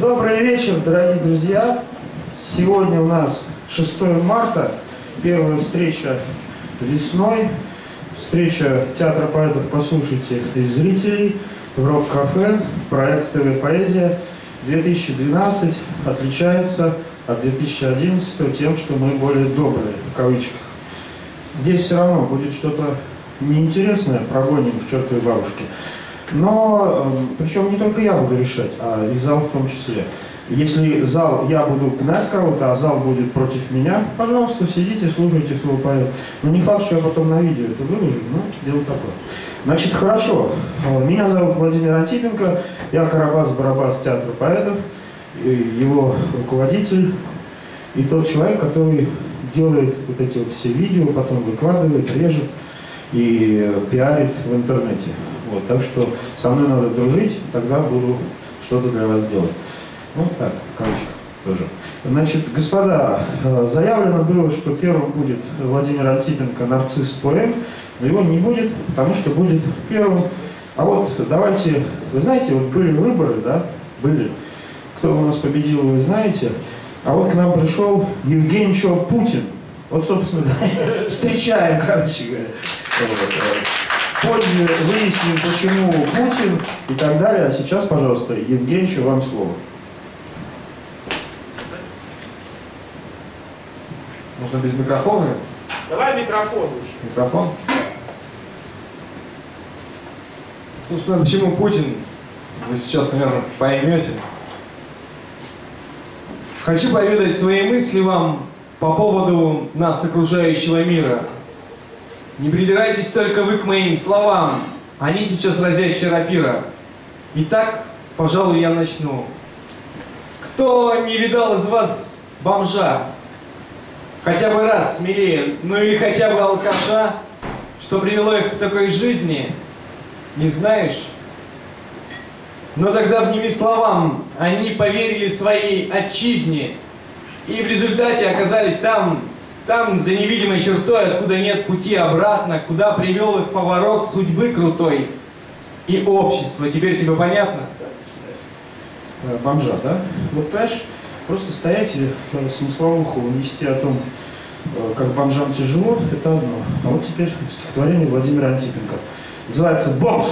Добрый вечер, дорогие друзья. Сегодня у нас 6 марта, первая встреча весной, встреча Театра поэтов «Послушайте» и зрителей в «Рок-кафе», проект «ТВ-поэзия». 2012 отличается от 2011 тем, что мы более добрые, в кавычках. Здесь все равно будет что-то неинтересное, прогоним к чертовой бабушке. Но, причем не только я буду решать, а и зал в том числе. Если зал, я буду гнать кого-то, а зал будет против меня, пожалуйста, сидите, слушайте свой поэт. Но не факт, что я потом на видео это выложу, но дело такое. Значит, хорошо. Меня зовут Владимир Антипенко, я Карабас-Барабас Театра поэтов, его руководитель и тот человек, который делает вот эти вот все видео, потом выкладывает, режет и пиарит в интернете. Вот, так что со мной надо дружить, тогда буду что-то для вас делать. Ну так, короче, тоже. Значит, господа, заявлено было, что первым будет Владимир Антипенко, нарцисс поэм, но его не будет, потому что будет первым. А вот давайте, вы знаете, вот были выборы, да, были. Кто у нас победил, вы знаете. А вот к нам пришел Евгений Путин. Вот, собственно, да, встречаем, короче говоря. Позже выясним, почему Путин и так далее. А сейчас, пожалуйста, Евгений, вам слово. Можно без микрофона? Давай микрофон лучше. Микрофон? Собственно, почему Путин, вы сейчас, наверное, поймете. Хочу поведать свои мысли вам по поводу нас, окружающего мира. Не придирайтесь только вы к моим словам. Они сейчас разящая рапира. Итак, пожалуй, я начну. Кто не видал из вас бомжа? Хотя бы раз смелее, ну или хотя бы алкаша, что привело их к такой жизни, не знаешь? Но тогда, вними словам, они поверили своей отчизне и в результате оказались там, за невидимой чертой, откуда нет пути обратно, куда привел их поворот судьбы крутой и общества. Теперь тебе понятно? Бомжа, да? Вот, понимаешь? Просто стоять и смысловуху нести о том, как бомжам тяжело, это одно. А вот теперь стихотворение Владимира Антипенко. Называется «Бомж».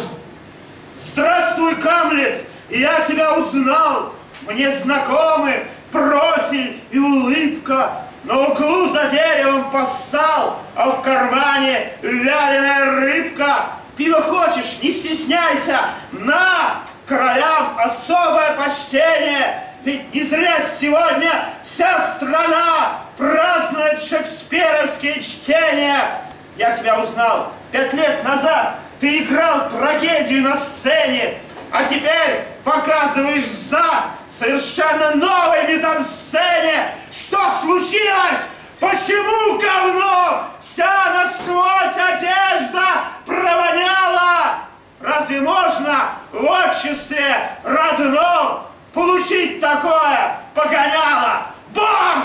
Здравствуй, Гамлет, я тебя узнал. Мне знакомы профиль и улыбка. На углу за деревом поссал, а в кармане вяленая рыбка. Пиво хочешь, не стесняйся. На, к королям особое почтение. Ведь не зря сегодня вся страна празднует шекспировские чтения. Я тебя узнал 5 лет назад. Ты играл трагедию на сцене, а теперь показываешь зад в совершенно новой мизансцене. Что случилось? Почему говно? Вся насквозь одежда провоняла. Разве можно в обществе родном получить такое погоняло? Бомж!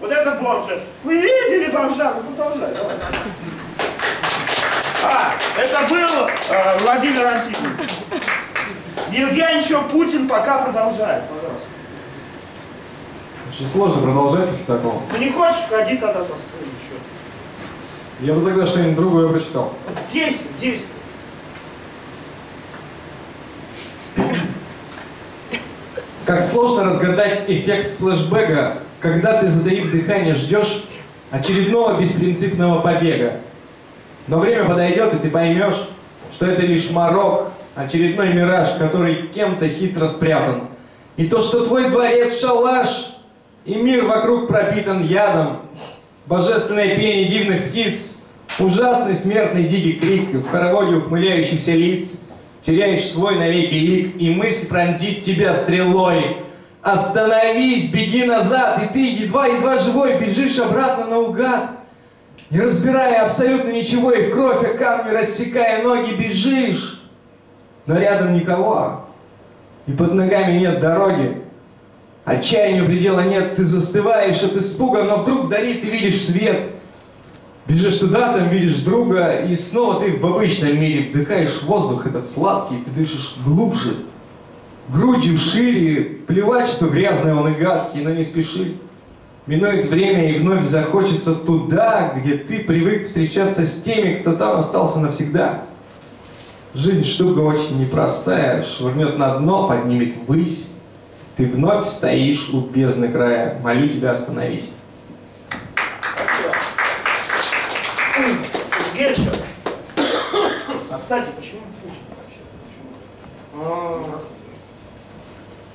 Вот это бомжи. Вы видели бомжа? Ну продолжай, давай. Это был Владимир Антипенко. Евгений Путин пока продолжает, пожалуйста. Очень сложно продолжать после такого. Ну не хочешь, ходи тогда со сцены еще. Я бы тогда что-нибудь другое прочитал. Действуй. Как сложно разгадать эффект флешбэка, когда ты, затаив дыхание, ждешь очередного беспринципного побега. Но время подойдет, и ты поймешь, что это лишь морок, очередной мираж, который кем-то хитро спрятан. И то, что твой дворец шалаш, и мир вокруг пропитан ядом. Божественное пение дивных птиц, ужасный смертный дикий крик, и в хороводе ухмыляющихся лиц теряешь свой навеки лик, и мысль пронзит тебя стрелой. Остановись, беги назад, и ты, едва-едва живой, бежишь обратно наугад. Не разбирая абсолютно ничего, и в кровь и камни рассекая ноги, бежишь. Но рядом никого, и под ногами нет дороги. Отчаянию предела нет, ты застываешь от испуга, но вдруг вдали ты видишь свет. Бежишь туда, там видишь друга, и снова ты в обычном мире. Вдыхаешь воздух этот сладкий, ты дышишь глубже. грудью шире, плевать, что грязный он и гадкий, но не спеши. Минует время, и вновь захочется туда, где ты привык встречаться с теми, кто там остался навсегда. Жизнь штука очень непростая, швырнет на дно, поднимет ввысь. Ты вновь стоишь у бездны края, молю тебя, остановись. Гершев. А, кстати, почему Путин вообще? Почему?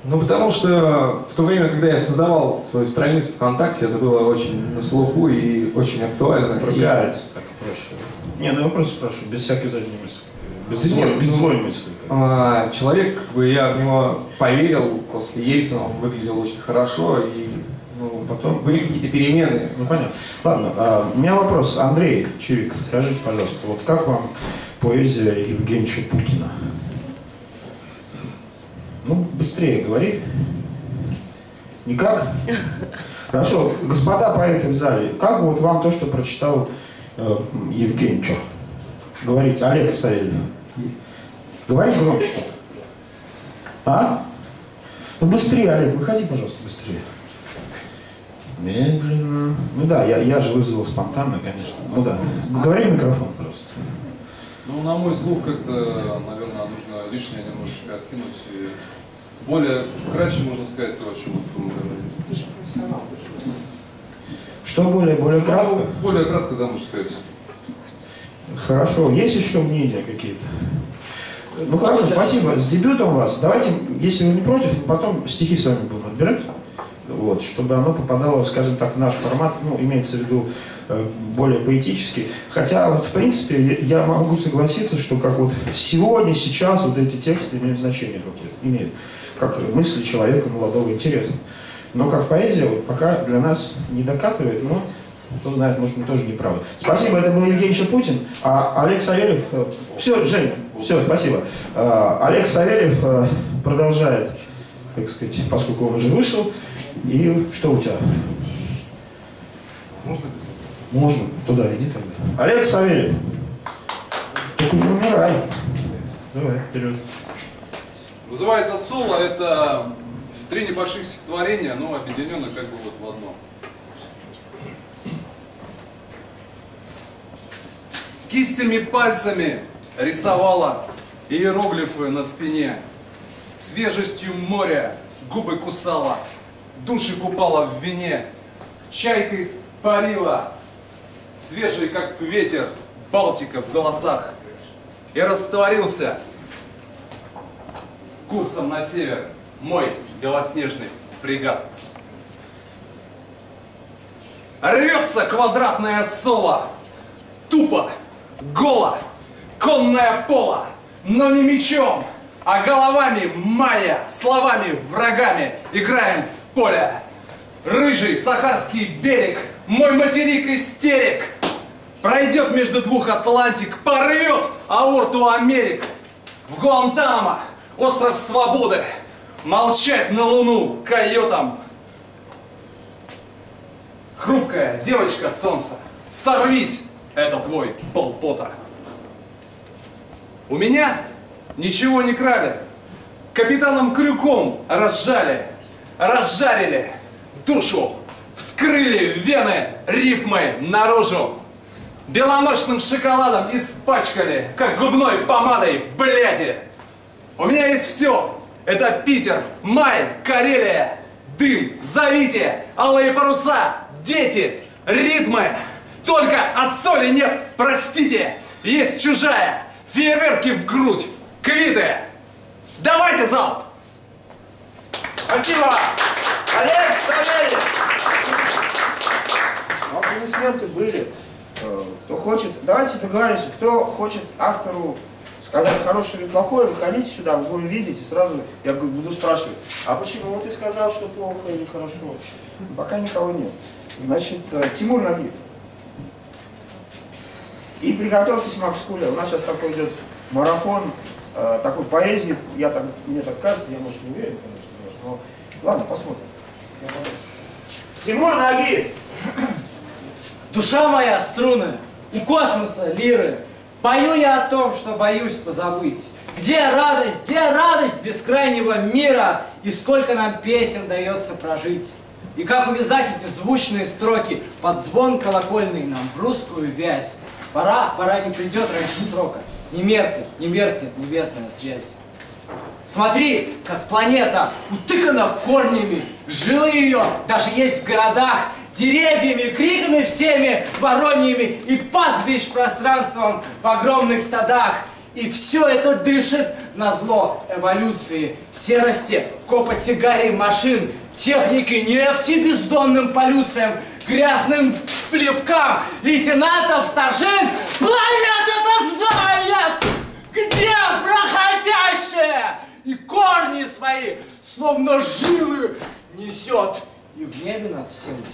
Ну, потому что в то время, когда я создавал свою страницу ВКонтакте, это было очень на слуху и очень актуально. Прогается, так проще. Не, ну я просто спрашиваю, без всякой задней мысли. Без злой мысли. Человек, как бы я в него поверил, после Ельцина он выглядел очень хорошо, и ну, потом были какие-то перемены. Ну, понятно. Ладно, у меня вопрос. Андрей Чевиков, скажите, пожалуйста, вот как вам поэзия Евгения Путина? Ну, быстрее говори. Никак? Хорошо. Господа поэты в зале, как вот вам то, что прочитал Евгений Чевиков? Говорите, Олег Савельев. Говори громче. А? Ну быстрее, Олег, выходи, пожалуйста, быстрее. Медленно. Ну да, я же вызвал спонтанно, конечно. Ну да. Говори в микрофон, пожалуйста. Ну, на мой слух, как-то, наверное, нужно лишнее немножечко откинуть. И более кратче можно сказать то, о чем вы говорите. Ты же профессионал, ты же. Что более? Более кратко? Более кратко, да, можно сказать. Хорошо. Есть еще мнения какие-то? Ну хорошо, спасибо. С дебютом вас. Давайте, если вы не против, потом стихи с вами будем отбирать, вот, чтобы оно попадало, скажем так, в наш формат, ну, имеется в виду более поэтический. Хотя, вот, в принципе, я могу согласиться, что как вот сегодня, сейчас вот эти тексты имеют значение какое-то, имеют, как мысли человека молодого интереса. Но как поэзия вот, пока для нас не докатывает, но... Кто знает, может, мы тоже не правы. Спасибо, это был Евгений Путин. А Олег Савельев... Все, Жень, все, спасибо. Олег Савельев продолжает, так сказать, поскольку он уже вышел. И что у тебя? Можно? Можно. Туда иди тогда. Олег Савельев. Только не умирай. Давай, вперед. Называется «Соло». Это три небольших стихотворения, но объединенных как бы вот в одно. Кистями пальцами рисовала иероглифы на спине, свежестью моря губы кусала, души купала в вине, чайкой парила, свежий, как ветер, Балтика в голосах, и растворился курсом на север мой белоснежный фрегат. Рвется квадратное соло, тупо, голо, конное поло, но не мечом, а головами мая, словами врагами играем в поле. Рыжий сахарский берег, мой материк истерик, пройдет между двух Атлантик, порвет аорту Америк. В Гуантанамо, остров свободы, молчать на луну койотам. Хрупкая девочка солнца, сорвись! Это твой Пол Поттер. У меня ничего не крали. Капитаном Крюком разжали, разжарили душу, вскрыли вены, рифмы наружу. Беломощным шоколадом испачкали, как губной помадой, бляди. У меня есть все. Это Питер, май, Карелия, дым, зовите, алые паруса, дети, ритмы. Только от соли нет, простите, есть чужая, фейерверки в грудь, квиты. Давайте залп! Спасибо! Олег Савельев! Аплодисменты были. Кто хочет, давайте договоримся, кто хочет автору сказать хорошее или плохое, выходите сюда, вы будем видеть, и сразу я буду спрашивать, а почему ты сказал, что плохо или хорошо? Пока никого нет. Значит, Тимур набит. И приготовьтесь, Макс Куля, у нас сейчас такой идет марафон, такой поэзии, я так, мне так кажется, я, может, не уверен, конечно, но ладно, посмотрим. Тимур Нагиев! Душа моя, струны, у космоса лиры, Пою я о том, что боюсь позабыть. Где радость бескрайнего мира? И сколько нам песен дается прожить? И как увязать эти звучные строки под звон колокольный нам в русскую вязь? Пора, пора не придет раньше срока. Не меркнет, не меркнет небесная связь. Смотри, как планета утыкана корнями. Жилы ее даже есть в городах. Деревьями, криками всеми, вороньями и пастбищ пространством в огромных стадах. И все это дышит на зло эволюции, серости, копоти гари машин, техники, нефти бездонным полюциям, грязным плевкам, лейтенантов, старшин. Планета это знает, где проходящая, и корни свои, словно жилы, несет. И в небе над всем тем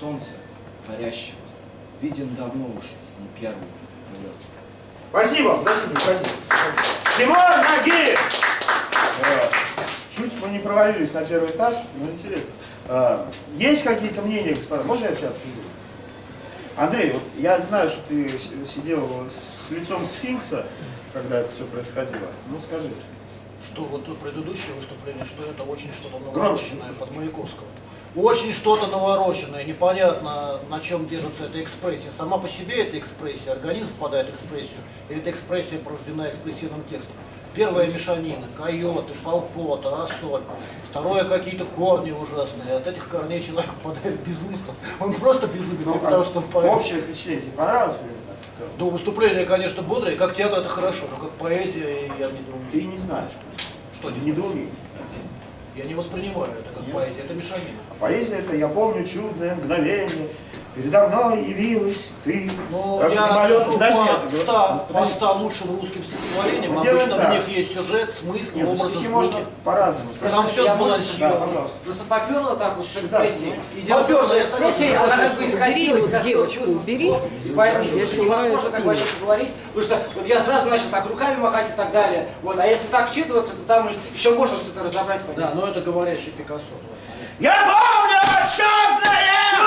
солнце парящего виден давно уж не первый полет. Спасибо, спасибо, спасибо. Тимур, ноги! Чуть мы не провалились на первый этаж, но интересно. Есть какие-то мнения, господа? Можно я тебя обсужу? Андрей, вот я знаю, что ты сидел с лицом сфинкса, когда это все происходило. Ну скажи. Что вот тут предыдущее выступление, что это очень что-то навороченное под Маяковского. Очень что-то навороченное, непонятно, на чем держится эта экспрессия. Сама по себе эта экспрессия, организм впадает в экспрессию, или эта экспрессия порождена экспрессивным текстом. Первая мешанина, койоты, полпота, ассоль. Второе, какие-то корни ужасные. От этих корней человек впадает в безумство. Он просто безумен, ну, потому что он поэт. Общее впечатление тебе понравилось ли это в целом? Да, выступление, конечно, бодрое. Как театр это хорошо, но как поэзия я не думаю. Ты не знаешь. Что не думаешь? Я не воспринимаю это как поэзия, это мешанина. А поэзия это, я помню, чудное мгновение. Передо мной явилась ты. Ну, я сужу по 100 лучшим русским стихотворениям. Обычно в них есть сюжет, смысл, образ, звуки. Можно по-разному. Там все сбалансировано. Пожалуйста. Просто поперло так вот, что экспрессия. Поперло, я согласен. Она как бы исказилась, исказила чувство. Поэтому если невозможно так вообще поговорить. Потому что вот я сразу начал так руками махать и так далее. Вот. А если так вчитываться, то там еще можно что-то разобрать. Да, но это говорящий Пикассо. Я помню чудное!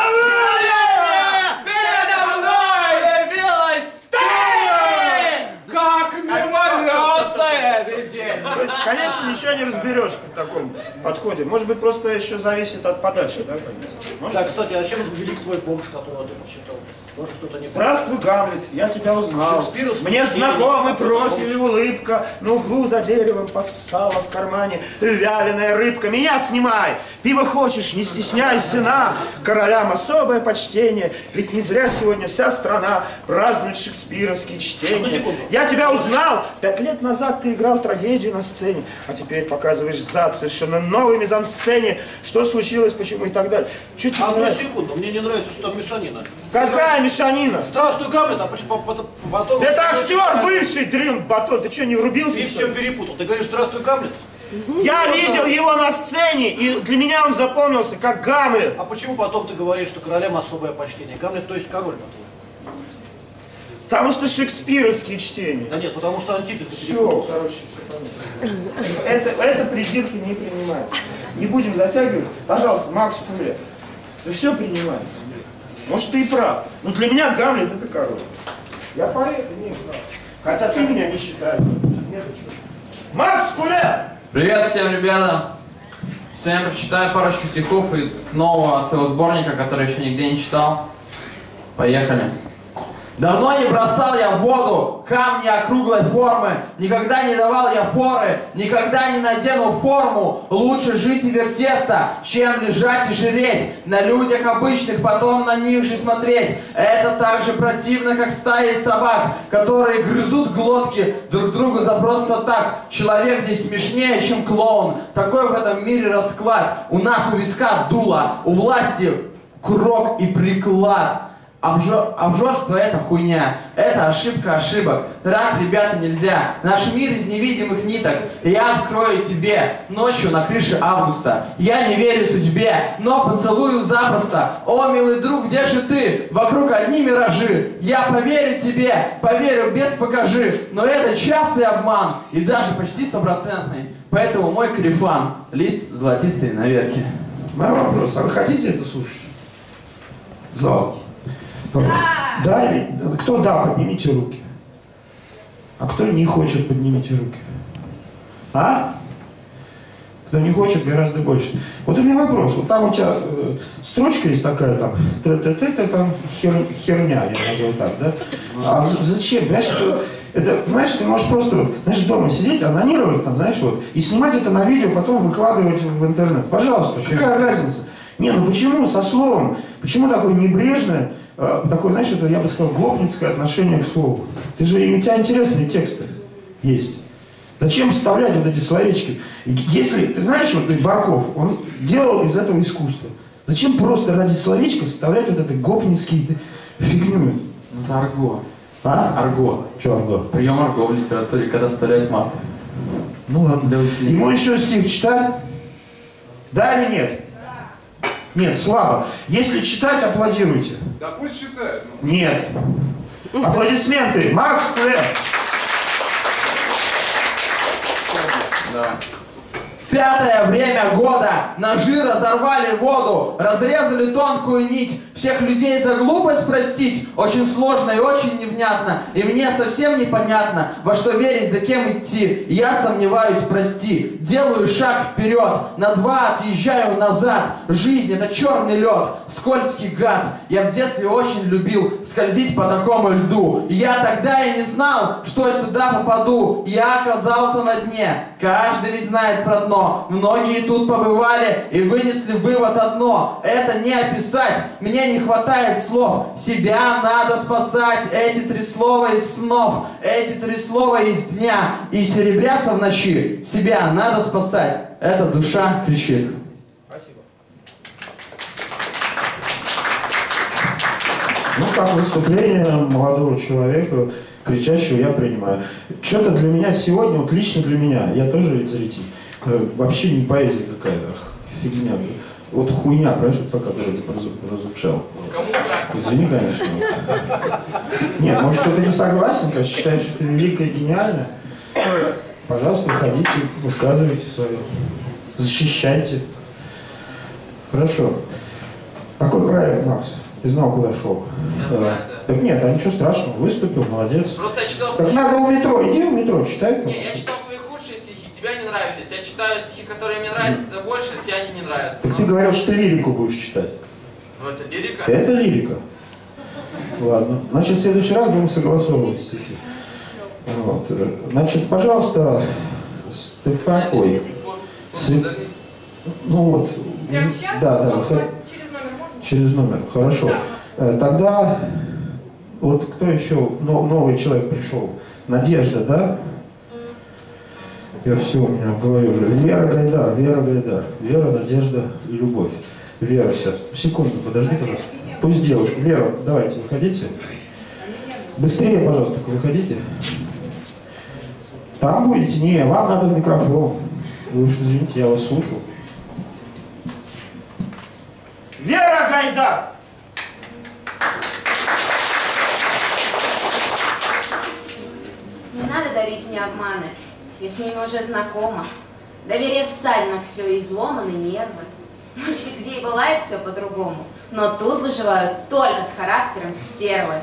Передо мной явилась ты, как мимолетное видение. То есть, конечно, ничего не разберешь при таком подходе. Может быть, просто еще зависит от подачи, да? Да, кстати, а чем велик твой бомж, которого ты прочитал? Может, что-то не... Здравствуй, Гамлет, я тебя узнал. Мне знакомый профиль и улыбка. На углу за деревом поссала в кармане вяленая рыбка. Меня снимай! Пиво хочешь, не стесняйся, на! Королям особое почтение, ведь не зря сегодня вся страна празднует шекспировские чтения. Я тебя узнал! 5 лет назад ты играл трагедию на сцене, а теперь показываешь зад совершенно новой мизансцене. Что случилось, почему и так далее. Чуть одну секунду, мне не нравится, что там мешанина. Какая мешанина? Здравствуй, Гамлет, а почему потом... Это актер бывший, дрын, батон, ты что, не врубился, что ли? Ты все перепутал, ты говоришь «Здравствуй, Гамлет»? Я видел его на сцене, и для меня он запомнился как Гамлет. А почему потом ты говоришь, что королям особое почтение? Гамлет, то есть король, по-твоему? Потому что шекспировские чтения. Да нет, потому что Антипенко. Все, короче, все понятно. Это придирки не принимается. Не будем затягивать. Пожалуйста, Макс Куля. Да все принимается. Может, ты и прав. Но для меня Гамлет это король. Я поэт, не прав. Хотя ты меня не считаешь. Нет, чего. Макс Куля! Привет всем, ребята! Сегодня я прочитаю парочку стихов из нового своего сборника, который еще нигде не читал. Поехали. Давно не бросал я в воду камни округлой формы, никогда не давал я форы, никогда не надену форму. Лучше жить и вертеться, чем лежать и жиреть, на людях обычных, потом на них же смотреть. Это так же противно, как стаи собак, которые грызут глотки друг другу за просто так. Человек здесь смешнее, чем клоун. Такой в этом мире расклад. У нас у виска дуло, у власти крок и приклад. Обжорство это хуйня, это ошибка ошибок. Так, ребята, нельзя. Наш мир из невидимых ниток. Я открою тебе ночью на крыше августа. Я не верю судьбе, но поцелую запросто. О, милый друг, где же ты? Вокруг одни миражи. Я поверю тебе, поверю без покажи. Но это частый обман, и даже почти стопроцентный. Поэтому мой корефан, лист золотистый на ветке. Мой вопрос, а вы хотите это слушать? Зал. Да, кто да, поднимите руки. А кто не хочет, поднимите руки. А? Кто не хочет, гораздо больше. Вот у меня вопрос. Вот там у тебя строчка есть такая, там, там херня, я назову так, да? А зачем? Понимаешь, это, понимаешь, ты можешь просто, знаешь, дома сидеть, анонировать там, знаешь, вот, и снимать это на видео, потом выкладывать в интернет. Пожалуйста, какая разница? Не, ну почему со словом? Почему такое небрежное, такое, знаешь, это, я бы сказал, гопницкое отношение к слову? Ты же, у тебя интересные тексты есть. Зачем вставлять вот эти словечки? Если, ты знаешь, вот Барков, он делал из этого искусство. Зачем просто ради словечков вставлять вот это гопницкие фигню? Ну это арго. А? Арго. Че арго? Прием арго в литературе, когда вставляют мат. Ну ладно. Для усиления. Ему еще стих читать? Да или нет? Да. Нет, слабо. Если читать, аплодируйте. Да пусть читают. Но... Нет. Аплодисменты. Макс Куля. Пятое время года. Ножи разорвали воду, разрезали тонкую нить. Всех людей за глупость простить очень сложно и очень невнятно. И мне совсем непонятно, во что верить, за кем идти. Я сомневаюсь, прости. Делаю шаг вперед, на два отъезжаю назад. Жизнь — это черный лед, скользкий гад. Я в детстве очень любил скользить по такому льду. И я тогда и не знал, что сюда попаду. Я оказался на дне. Каждый ведь знает про дно. Многие тут побывали и вынесли вывод одно. Это не описать. Мне не хватает слов. Себя надо спасать. Эти три слова из снов, эти три слова из дня. И серебрятся в ночи. Себя надо спасать. Эта душа кричит. Спасибо. Ну, как выступление молодого человека, кричащего, я принимаю. Что-то для меня сегодня, вот лично для меня, я тоже ведь зритель, вообще не поэзия какая-то, фигня. Вот хуйня, конечно, вот такая, которую ты разучал. Извини, конечно. Нет, может, кто-то не согласен, конечно, считает, что ты великая и гениальная. Пожалуйста, выходите, высказывайте свое. Защищайте. Хорошо. Такой проект, Макс. Ты знал, куда шел. Так нет, а ничего страшного, выступил, молодец. Просто я читал... Так надо у метро, иди в метро, читай. Нет, я читал свои худшие стихи, тебя не нравились. Я читаю стихи, которые мне нравятся больше, а тебе они не нравятся. Так ты говорил, что ты лирику будешь читать. Ну это лирика. Это лирика. Ладно, значит, в следующий раз будем согласовывать стихи. Вот. Значит, пожалуйста, Стефания. Ой. Ну вот. Прямо сейчас? Да, да. Через номер можно? Через номер, хорошо. Да. Тогда вот кто еще? Новый человек пришел. Надежда, да? Я все у меня в голове уже. Вера Гайдар, Вера Гайдар. Вера, Надежда, Любовь. Вера сейчас. Секунду, подожди, пожалуйста. Пусть девушка. Вера, давайте, выходите. Быстрее, пожалуйста, только выходите. Там будете? Не, вам надо в микрофон. Вы уж извините, я вас слушаю. Вера Гайдар! Не надо дарить мне обманы, я с ними уже знакома. Доверие ссально все, изломаны нервы. Может быть, где и бывает все по-другому, но тут выживают только с характером стервы.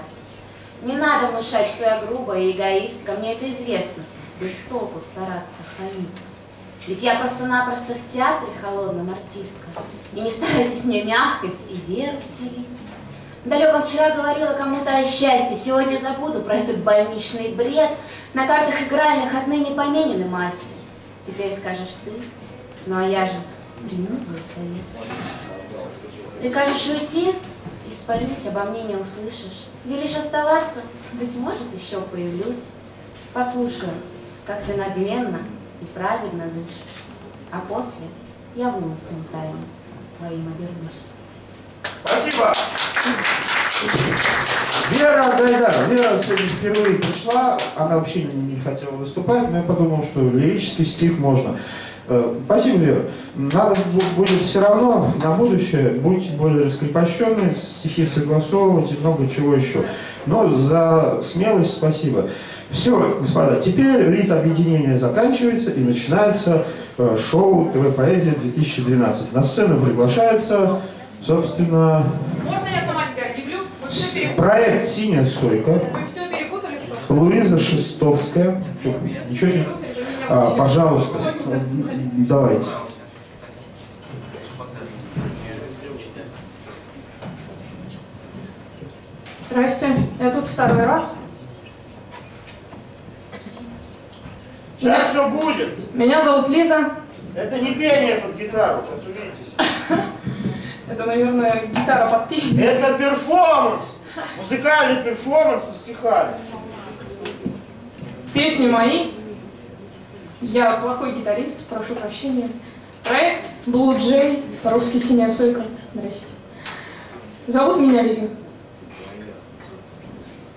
Не надо внушать, что я грубая и эгоистка, мне это известно. Без толку стараться хранить. Ведь я просто-напросто в театре холодном артистка. И не старайтесь мне мягкость и веру вселить. Далеко вчера говорила кому-то о счастье, сегодня забуду про этот больничный бред. На картах игральных отныне поменены масти. Теперь скажешь ты, ну а я же приму твой совет. Прикажешь уйти, испарюсь, обо мне не услышишь. Велишь оставаться, быть может, еще появлюсь. Послушаю, как ты надменно и праведно дышишь, а после я выносным тайну твоим обернусь. Спасибо! Вера Гайдар. Вера сегодня впервые пришла, она вообще не хотела выступать, но я подумал, что лирический стих можно. Спасибо, Вера. Надо будет все равно на будущее, будьте более раскрепощенные, стихи согласовывать и много чего еще. Но за смелость спасибо. Все, господа, теперь рит объединения заканчивается и начинается шоу «ТВ-поэзия» 2012. На сцену приглашается, собственно... Можно я сама себя объявлю? Проект «Синяя Сойка». Вы все перепутали? Луиза Шестовская. Ничего? Пожалуйста, давайте. Здрасте, я тут второй раз. Сейчас все будет. Меня зовут Лиза. Это не пение под гитару, сейчас увидитесь. Это, наверное, гитара под пение. Это перформанс. Музыкальный перформанс со стихами. Песни мои. Я плохой гитарист, прошу прощения. Проект Blue Jay, по-русски «Синяя Сойка». Здрасте. Зовут меня Лиза.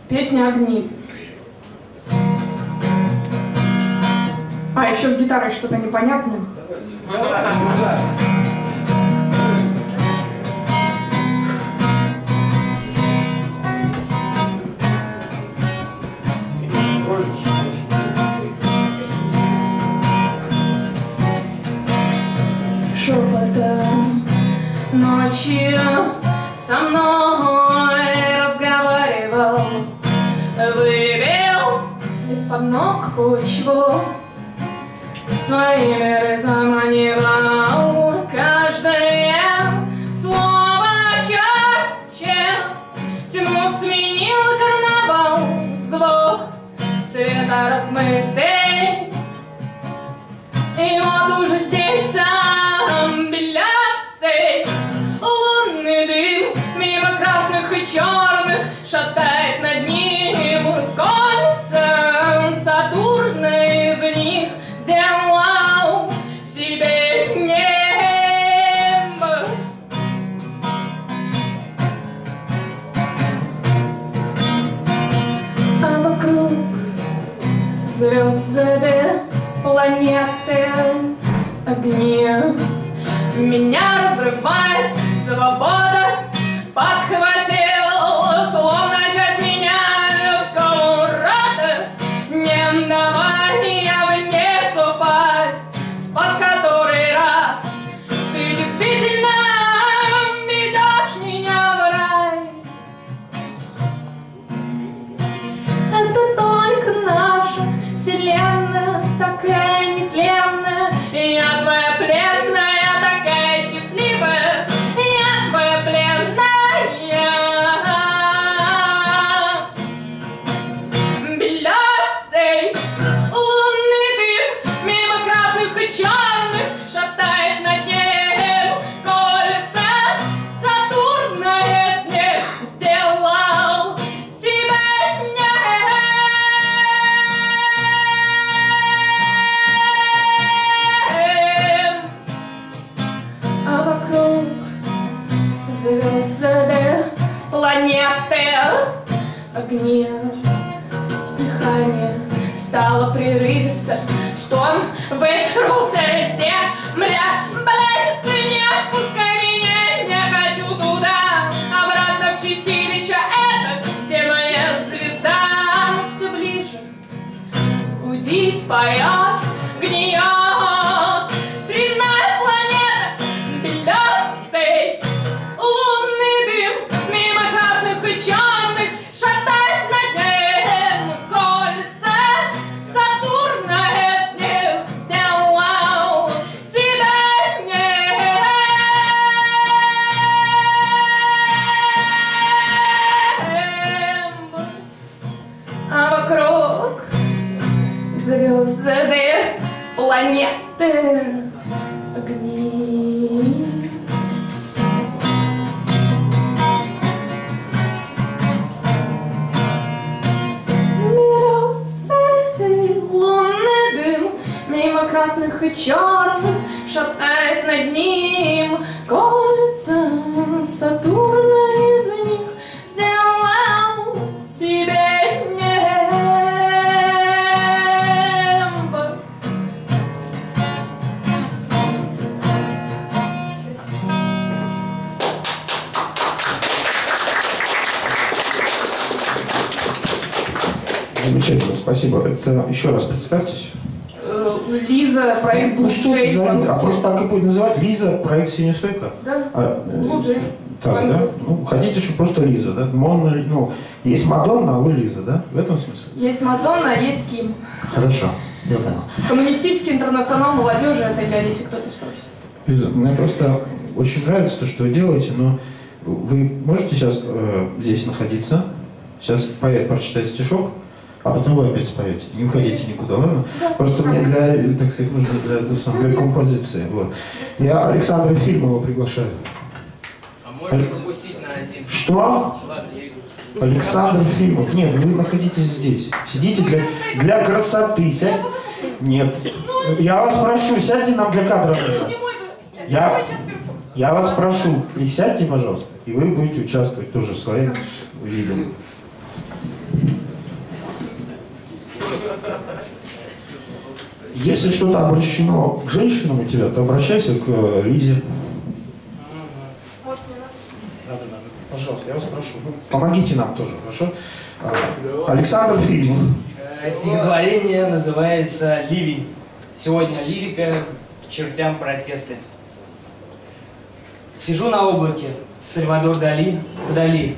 Песня «Огни». А, еще с гитарой что-то непонятное. Шепота ночью со мной разговаривал, выбил из-под ног почву. Своим разоманивал каждое слово чаще. Тьму сменил карнавал, звук цвета размытый. И вот уже здесь сам белястый лунный дым мимо красных и черных шатает над ним кольца Сатурна. Из них сделал себе небо. А вокруг звезды, планеты, огни. Меня разрывает свобода, подхватил словно часть меня людского рода. Не давай я в небо упасть, спас который раз. Ты действительно ведешь меня в рай. Это только наша вселенная, такая нетленная. Я твоя пленная, такая счастливая. Я твоя пленная. Белёсый лунный дым мимо красных и черных шатает над ней кольца Сатурна. Из них сделал себя небом. А вокруг звезды, планеты, огни. Дыхание стало прерывисто, стон вырвался из земля. Блядь, не отпускай меня, не хочу туда, обратно в чистилище. Это где моя звезда? Все ближе гудит, поет, гниет тридцатая планета. Белесый лунный дым мимо красных и черных шатает над ним кольца Сатурна. Из них сделал себя небом. А вокруг звезды, планеты, огни. Белёсый лунный дым мимо красных и черных шатает над ним кольца Сатурна. Из них сделал себе небо. Замечательно, спасибо. Это еще раз представьтесь. Лиза, проект Ну что ты Блуджей. за Лиза? А просто так и будет называть? Лиза, проект «Синяя Сойка». Да. А, Blue Jay. Так, да? Ну, хотите еще просто Лиза, да? Монна, ну, есть Мадонна, а вы Лиза, да? В этом смысле? Есть Мадонна, а есть Ким. Хорошо, я понял. Коммунистический интернационал молодежи — это я, если кто-то спросит. Лиза, мне просто очень нравится то, что вы делаете, но вы можете сейчас здесь находиться, сейчас поэт прочитает стишок, а потом вы опять споете. Не уходите никуда, ладно? Да. Просто мне для, так сказать, нужно для композиции. Вот. Я Александра Фильмова приглашаю. А можно пропустить на один? Что? Ладно, я иду. Александр Фильмов. Нет, вы находитесь здесь. Сидите для красоты. Сядьте. Нет. Я вас прошу, сядьте нам для кадра. Я вас прошу, присядьте, пожалуйста, и вы будете участвовать тоже своим видом. Если что-то обращено к женщинам у тебя, то обращайся к Лизе. Да. Пожалуйста, я вас прошу. Помогите нам тоже, хорошо? Александр Фильмов. Стихотворение называется «Ливень». Сегодня лирика к чертям протесты. Сижу на облаке, Сальвадор Дали, вдали.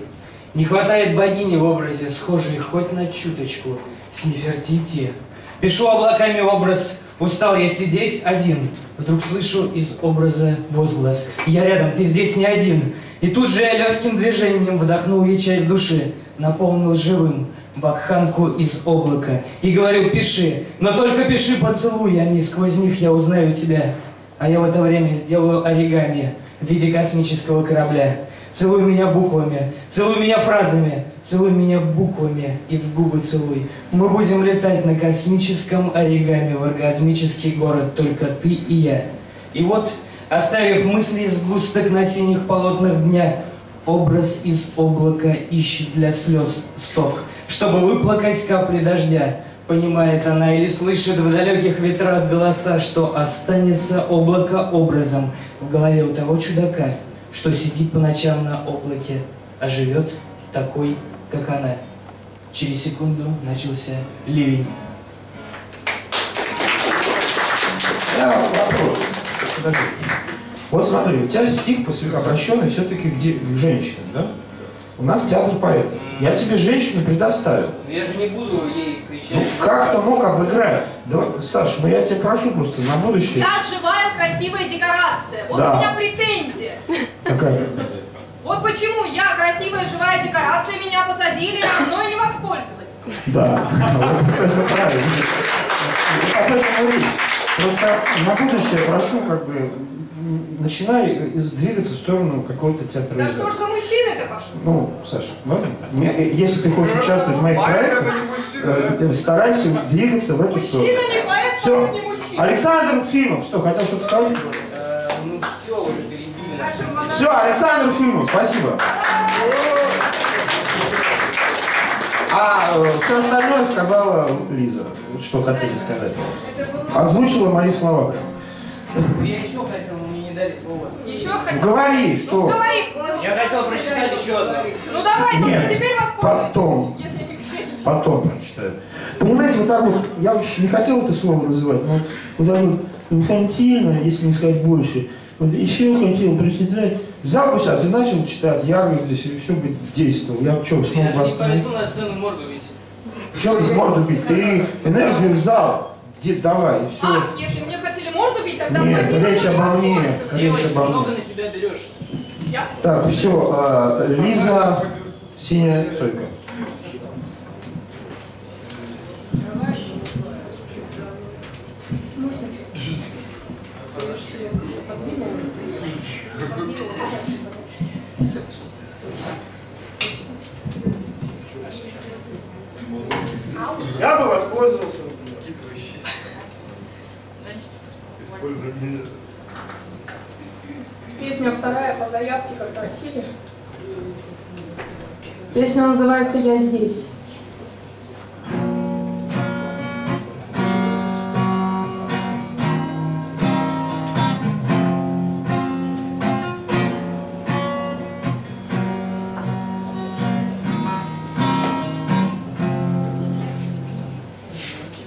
Не хватает богини в образе, схожей хоть на чуточку с Нефертити. Пишу облаками образ, устал я сидеть один. Вдруг слышу из образа возглас: я рядом, ты здесь не один. И тут же я легким движением вдохнул ей часть души, наполнил живым бакханку из облака. И говорю: пиши, но только пиши поцелуями, сквозь них я узнаю тебя. А я в это время сделаю оригами в виде космического корабля. Целуй меня буквами, целуй меня фразами, целуй меня буквами и в губы целуй. Мы будем летать на космическом оригами в оргазмический город, только ты и я. И вот, оставив мысли сгусток на синих полотнах дня, образ из облака ищет для слез сток, чтобы выплакать капли дождя. Понимает она или слышит в далеких ветрах голоса, что останется облако образом в голове у того чудака, что сидит по ночам на облаке, а живет такой, как она. Через секунду начался ливень. Вот смотри, у тебя стих обращенный все-таки к женщине, да? У нас театр поэтов. Я тебе женщину предоставил. Но я же не буду ей кричать. Ну, как-то мог обыграть. Давай, Саш, ну я тебя прошу просто на будущее. Я живая красивая декорация. Вот да. У меня претензия. Какая? Вот почему я красивая живая декорация, меня посадили, а мной не воспользовались. Да. Правильно. Просто на будущее прошу, как бы, начинай двигаться в сторону какого-то театрализации. Да что ж за мужчины-то пошли? Ну, Саша, если ты хочешь участвовать в моих проектах, старайся двигаться в эту сторону. Мужчина не поэт, поэт не мужчина. Александр Фильмов, что, хотел что-то сказать? Ну все, уже перебили. Все, Александр Фильмов, спасибо. А все остальное сказала Лиза, что хотели сказать. Озвучила мои слова. Я еще хотел, но мне не дали слова. Еще хотел? Говори, что? Ну, говори. Я хотел прочитать еще одно. Ну давай, только теперь воспользуйся. Потом. Если не решили. Потом прочитаю. Понимаете, вот так вот, я уж не хотел это слово называть, но вот так вот инфантильно, если не сказать больше. Вот еще хотел прочитать. Взял бы сейчас и начал читать, я здесь, и все бы действовал. Я бы что, смог вас... Я не пойду на сцену морду бить. Чего ты морду бить? Ты энергию взял. Дед, давай, и все. А, если мне хотели морду бить, тогда... Нет, речь обо мне. Девочка, много на себя берешь. Так, все, Лиза, «Синяя Сойка». Я бы воспользовался выкидывающейся. Песня вторая по заявке, как просили. Песня называется «Я здесь».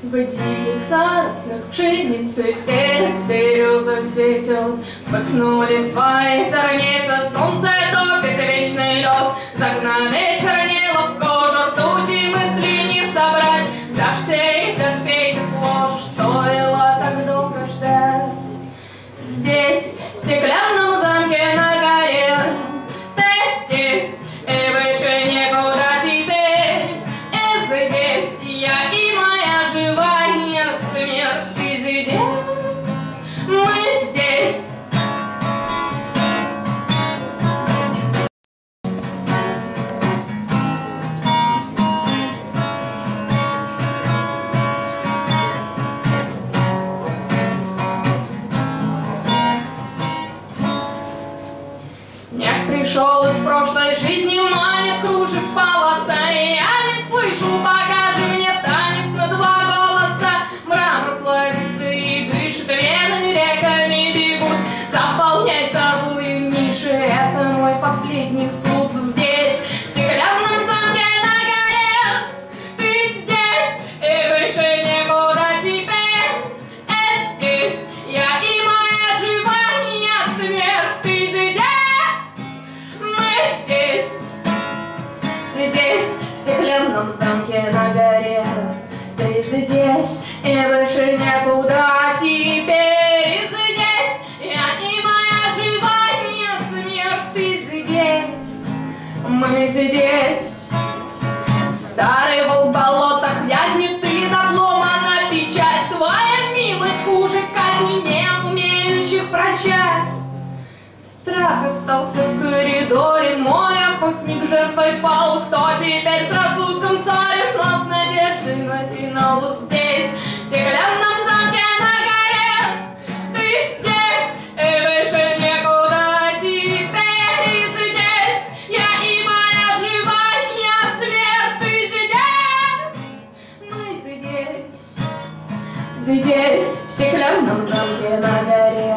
В диких зарослях пшеницы перец березой цветет. Вспыхнули твои зорницы, солнце топит вечный лед. За окна вечера не ловко, ртути мысли не собрать. Сдашься и до встречи сложишь, стоило так долго ждать. Здесь, в стеклянном замке на горе, ты здесь, и выше некуда теперь. И здесь я и шел из прошлой жизни, манит, кружит полоса. И я ведь слышу, покажи мне танец на два голоса. Мрамор плавится и дышит, вены реками бегут. Заполняй собою ниши, это мой последний суд. Здесь, в стеклянном замке на горе, ты здесь, и выше некуда теперь. Это здесь, я и моя живая смерть. Ты здесь. Здесь, в стеклянном замке на горе, ты здесь, и выше некуда теперь. И здесь, я и моя живая смерть. Ты здесь, мы здесь. Старый волк болота вязнет, ты надломана печать. Твоя милость хуже казни, не умеющих прощать. Страх остался в коридоре, мой охотник жертвой пал. Кто теперь с рассудком ссорит, но с надеждой на финал. Вот здесь, в стеклянном замке на горе, ты здесь, и выше некуда теперь. И здесь, я и моя живая смерть. Ты здесь, мы здесь. Здесь, в стеклянном замке на горе,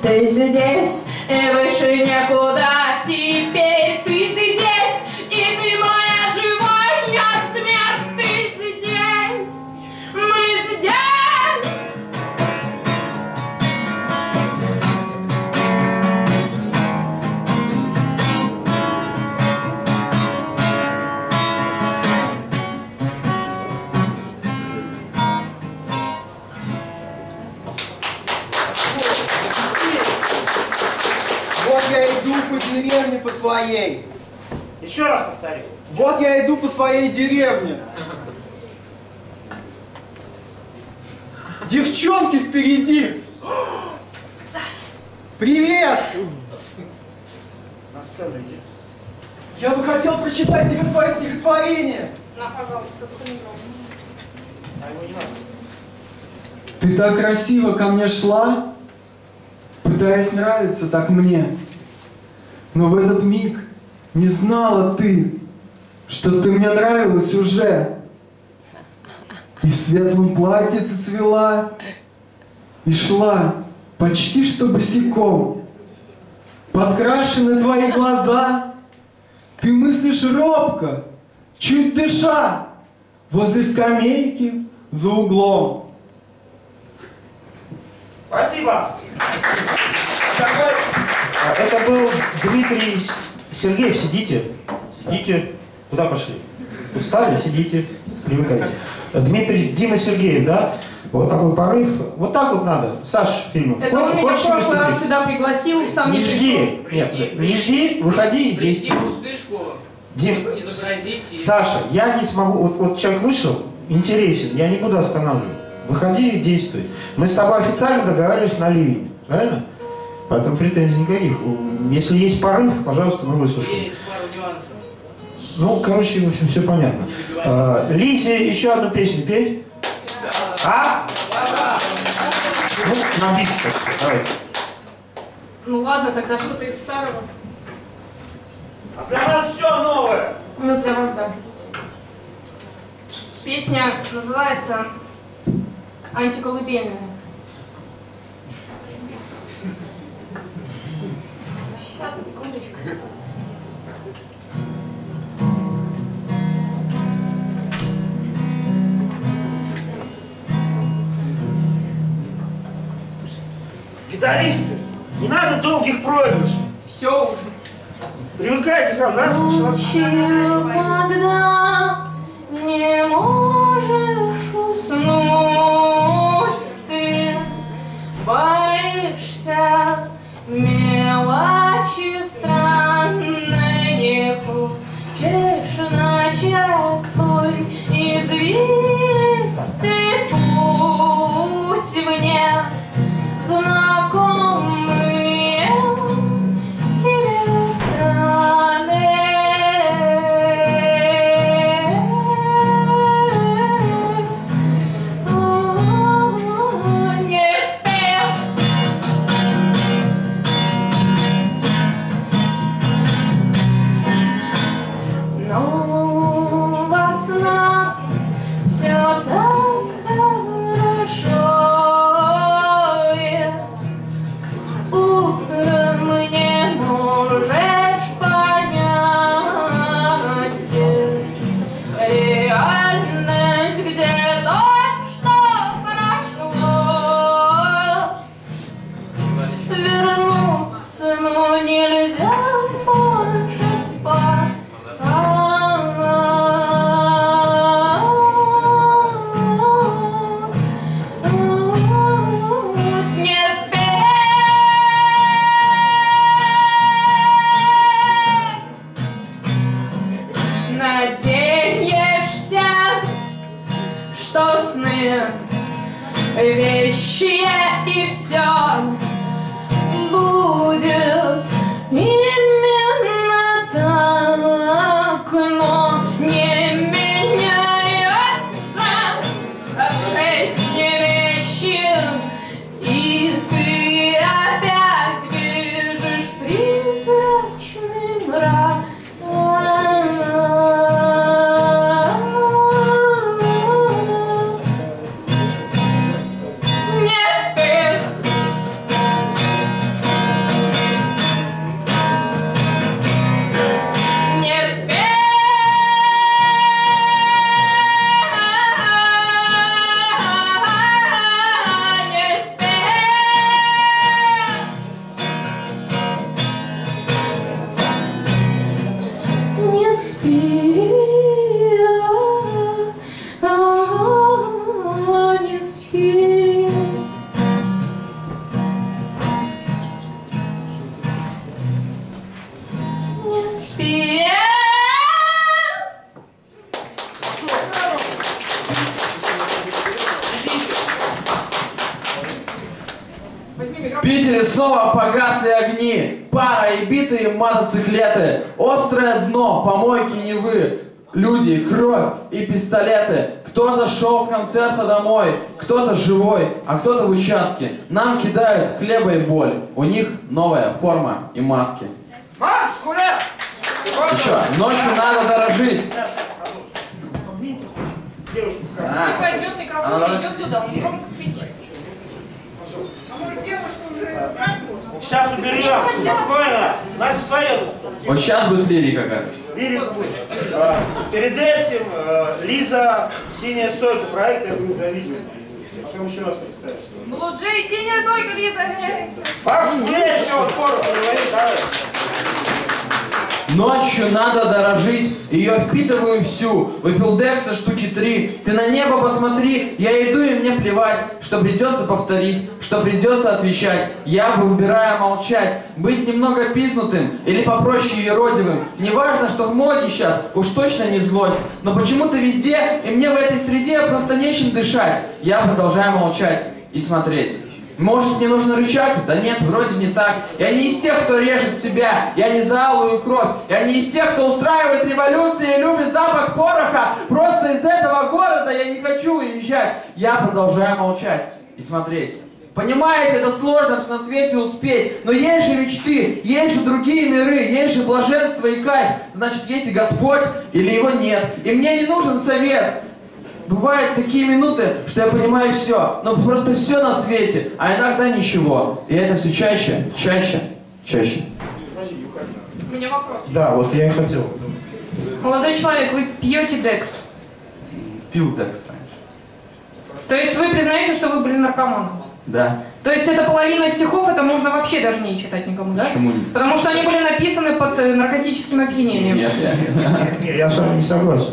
ты здесь, и выше некуда теперь. Ты здесь, и ты моя живая смерть. Ты здесь, мы здесь. Вот я иду по деревне по своей. Еще раз повторю. Вот я иду по своей деревне. Девчонки впереди. Привет. На сцену иди. Я бы хотел прочитать тебе свои стихотворения. На, пожалуйста, документов. А его не надо. Ты так красиво ко мне шла, пытаясь нравиться так мне. Но в этот миг не знала ты, что ты мне нравилась уже. И в светлом платьице цвела, и шла почти что босиком. Подкрашены твои глаза, ты мыслишь робко, чуть дыша, возле скамейки за углом. Спасибо. Это был Дмитрий Сергеев. Сидите. Сидите. Куда пошли? Устали? Сидите. Привыкайте. Дима Сергеев, да? Вот такой порыв. Вот так вот надо. Саш, Фильмов. Это он меня в прошлый раз сюда пригласил. Сам не жди. Нет, не жди. Выходи и действуй. Дим, Саша, я не смогу. Вот человек вышел, интересен. Я не буду останавливать. Выходи и действуй. Мы с тобой официально договаривались на ливень. Правильно? Поэтому претензий никаких. Если есть порыв, пожалуйста, мы выслушаем. Есть пару нюансов. Ну, короче, в общем, все понятно. Лизе еще одну песню петь. Да. А? Да. Ну, на бис, так сказать. Давайте. Ну ладно, тогда что-то из старого. А для нас все новое. Ну, для вас, да. Песня называется «Антиколыбельная». Сейчас, секундочку. гитаристы, не надо долгих проигрышей. Все уже. Привыкайте сам, да, слышно? Когда не можешь уснуть, ты боишься мелочи странные, хочешь начать свой извилистый путь мне знаком. Мотоциклеты, острое дно, помойки Невы, люди, кровь и пистолеты. Кто-то шел с концерта домой, кто-то живой, а кто-то в участке. Нам кидают хлеба и боль. У них новая форма и маски. Макс Куля! Еще, ночью надо дорожить. Видите, девушку пусть возьмет микрофон и идет туда, он громко кричит. А может девушка уже... Сейчас уберем, спокойно, нас встает. Вот сейчас будет лирика как. Лирика будет. Перед этим Лиза, «Синяя Сойка», проект, я буду видео. Потом еще раз представишь. Blue Jay, «Синяя Сойка», Лиза. Макс, где еще вот пору поговоришь? Ночью надо дорожить, ее впитываю всю. Выпил декса штуки 3. Ты на небо посмотри, я иду и мне плевать, что придется повторить, что придется отвечать. Я бы выбираю молчать, быть немного пизнутым или попроще еродивым. Не важно, что в моде сейчас, уж точно не злость. Но почему-то везде, и мне в этой среде просто нечем дышать. Я продолжаю молчать и смотреть. Может, мне нужен рычаг? Да нет, вроде не так. Я не из тех, кто режет себя. Я не за алую кровь. Я не из тех, кто устраивает революции и любит запах пороха. Просто из этого города я не хочу уезжать. Я продолжаю молчать и смотреть. Понимаете, это сложно на свете успеть. Но есть же мечты, есть же другие миры, есть же блаженство и кайф. Значит, есть и Господь, или его нет. И мне не нужен совет. Бывают такие минуты, что я понимаю все, но просто все на свете, а иногда ничего. И это все чаще, чаще, чаще. У меня вопрос. Да, вот я и хотел. Молодой человек, вы пьете декс? Пил декс раньше. То есть вы признаете, что вы были наркоманом? Да. То есть это половина стихов, это можно вообще даже не читать никому, да? Почему? Потому что они были написаны под наркотическим опьянением. Нет, я с вами не согласен.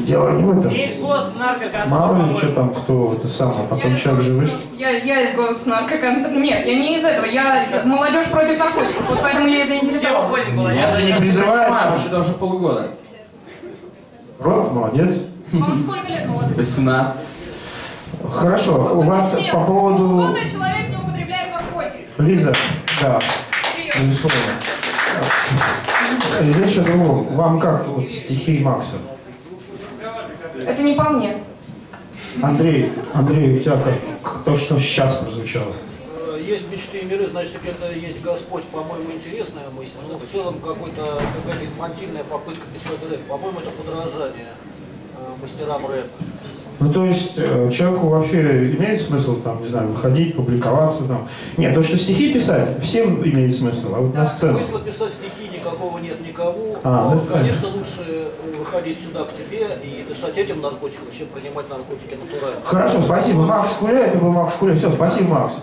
Дело не в этом. Есть госнаркоконтроль. Мало ли, что там, кто это самое, потом человек же вышел. Я из госнаркоконтроль. Нет, я не из этого. Я молодежь против наркотиков, вот поэтому я и заинтересовалась. Я не призываю. Это уже полгода. Рот, молодец. Вам сколько лет молодых? 18. Хорошо, у вас по поводу... Полгода человек не употребляет наркотики. Лиза, да, безусловно. Речь о другом. Вам как вот стихи Макса? Это не по мне. Андрей, у тебя как то, что сейчас прозвучало? Есть мечты и миры, значит, это есть Господь, по-моему, интересная мысль. Но в целом какая-то инфантильная попытка писать рэп. По-моему, это подражание мастерам рэпа. Ну, то есть, человеку вообще имеет смысл, там, не знаю, выходить, публиковаться, там. Нет, то, что стихи писать, всем имеет смысл, а вот на сцену. Смысла писать стихи никакого нет никого. Но, конечно, лучше выходить сюда к тебе и дышать этим наркотиком, чем принимать наркотики натурально. Хорошо, спасибо. Макс Куля, это был Макс Куля. Все, спасибо, Макс.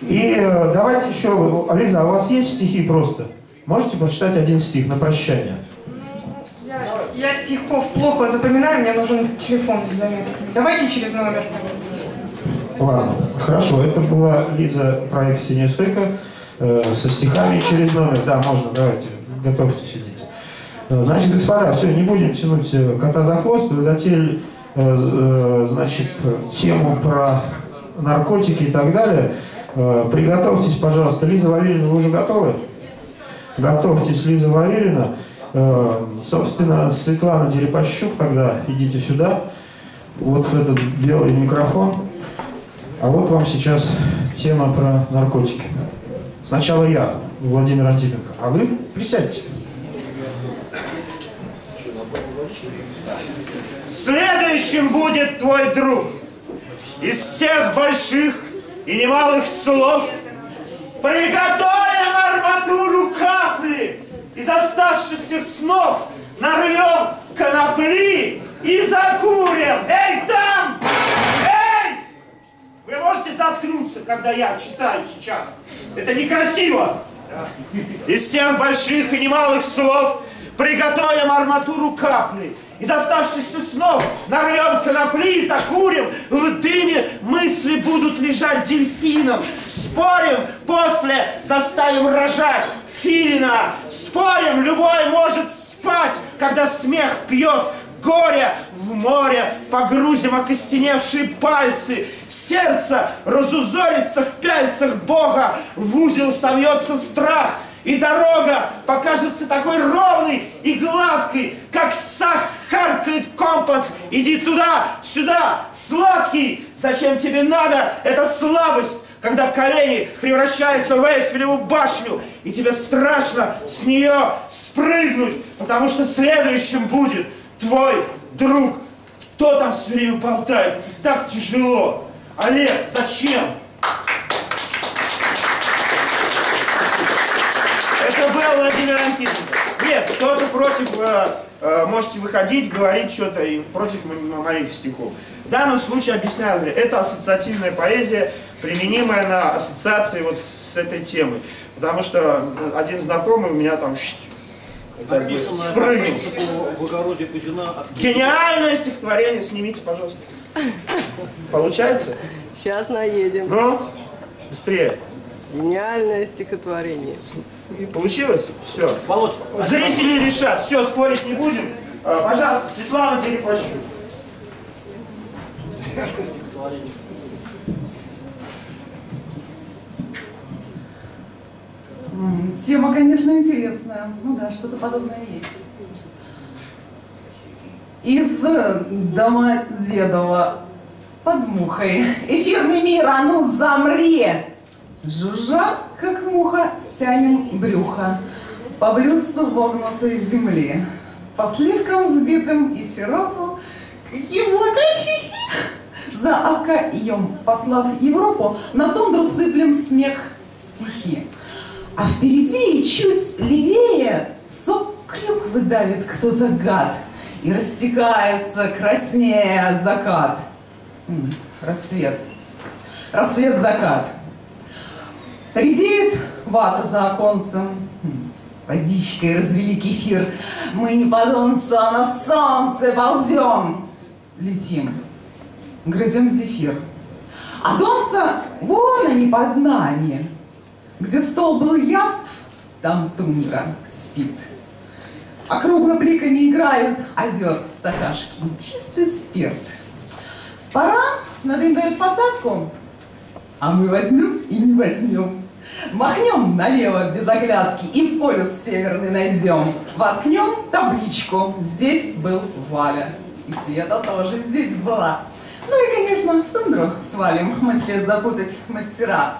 И давайте еще, Лиза, а у вас есть стихи просто? Можете прочитать один стих на прощание? Я стихов плохо запоминаю, мне нужен телефон с заметками. Давайте через номер. Ладно, хорошо. Это была Лиза, проект «Синяя Сойка» со стихами через номер. Да, можно, давайте, готовьте, сидите. Значит, господа, все, не будем тянуть кота за хвост. Вы затеяли, значит, тему про наркотики и так далее. Приготовьтесь, пожалуйста. Лиза Варенина, вы уже готовы? Готовьтесь, Лиза Варенина. Собственно, Светлана Дерипащук, тогда идите сюда, вот в этот белый микрофон. А вот вам сейчас тема про наркотики. Сначала я, Владимир Антипенко, а вы присядьте. Следующим будет твой друг. Из всех больших и немалых слов приготовим арматуру капли. Из оставшихся снов нарвем конопли и закурим. Эй, там! Эй! Вы можете заткнуться, когда я читаю сейчас? Это некрасиво. Из всех больших и немалых слов приготовим арматуру капли. Из оставшихся снов нарвем конопли и закурим. В дыме мысли будут лежать дельфином. Спорим, после заставим рожать филина. Спорим, любой может спать, когда смех пьет горе. В море погрузим окостеневшие пальцы. Сердце разузорится в пяльцах Бога. В узел совьется страх. И дорога покажется такой ровной и гладкой, как сахаркает компас. Иди туда, сюда, сладкий. Зачем тебе надо эта слабость, когда колени превращаются в Эйфелеву башню, и тебе страшно с нее спрыгнуть, потому что следующим будет твой друг. Кто там все время болтает? Так тяжело. Олег, зачем? Это был Владимир Антипенко. Нет, кто-то против, можете выходить, говорить что-то против моих стихов. В данном случае, объясняю, Андрей, это ассоциативная поэзия, применимая на ассоциации вот с этой темой. Потому что один знакомый у меня там спрыгнул. Гениальное стихотворение, снимите, пожалуйста. Получается? Сейчас наедем. Ну, быстрее. Гениальное стихотворение. И получилось? Все. Володь, зрители решат. Все, спорить не будем. Пожалуйста, Светлана Дерипащук. Тема, конечно, интересная. Ну да, что-то подобное есть. Из Домодедова под мухой. Эфирный мир, а ну замри! Жужжа, как муха, тянем брюхо по блюдцу вогнутой земли, по сливкам сбитым и сиропу, каким лакохи, за Акаем, послав Европу, на тундру сыплем смех стихи. А впереди и чуть левее сок клюквы давит кто-то гад и растекается краснее закат. Рассвет. рассвет, закат. Редеет вата за оконцем, водичкой развели кефир. Мы не под солнце, а на солнце ползем, летим, грызем зефир. А солнце вон они под нами, где стол был яств, там тундра спит. Округло бликами играют озер, стакашки, чистый спирт. Пора, надо им дать посадку, а мы возьмем и не возьмем. Махнем налево без оглядки и полюс северный найдем. Воткнем табличку «Здесь был Валя». И Света тоже здесь была. Ну и, конечно, в тундру свалим, мы след запутать мастера.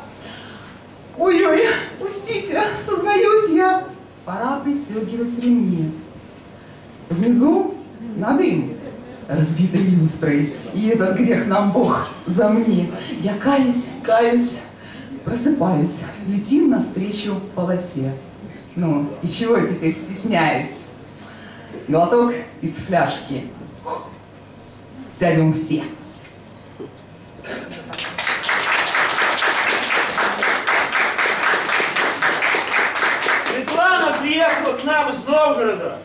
Ой-ой, пустите, сознаюсь я. Пора пристегивать ремни. Внизу на дым разбитой люстрой. И этот грех нам Бог замни. Я каюсь, каюсь, просыпаюсь. Летим навстречу полосе. Ну, и чего теперь стесняюсь? Глоток из фляжки. Сядем все. Приехала к нам из Новгорода,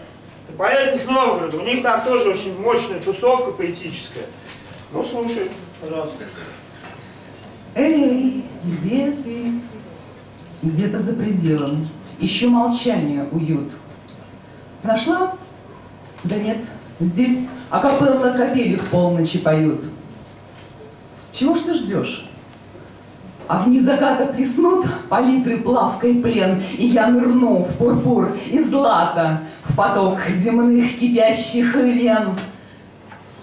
это поэт из Новгорода, у них там тоже очень мощная тусовка поэтическая. Ну, слушай, пожалуйста. Эй, где ты? Где-то за пределом, ищу молчание, уют. Нашла? Да нет, здесь акапелла капели в полночи поют. Чего ж ты ждешь? Огни заката плеснут палитры плавкой плен, и я нырну в пурпур и злато, в поток земных кипящих вен.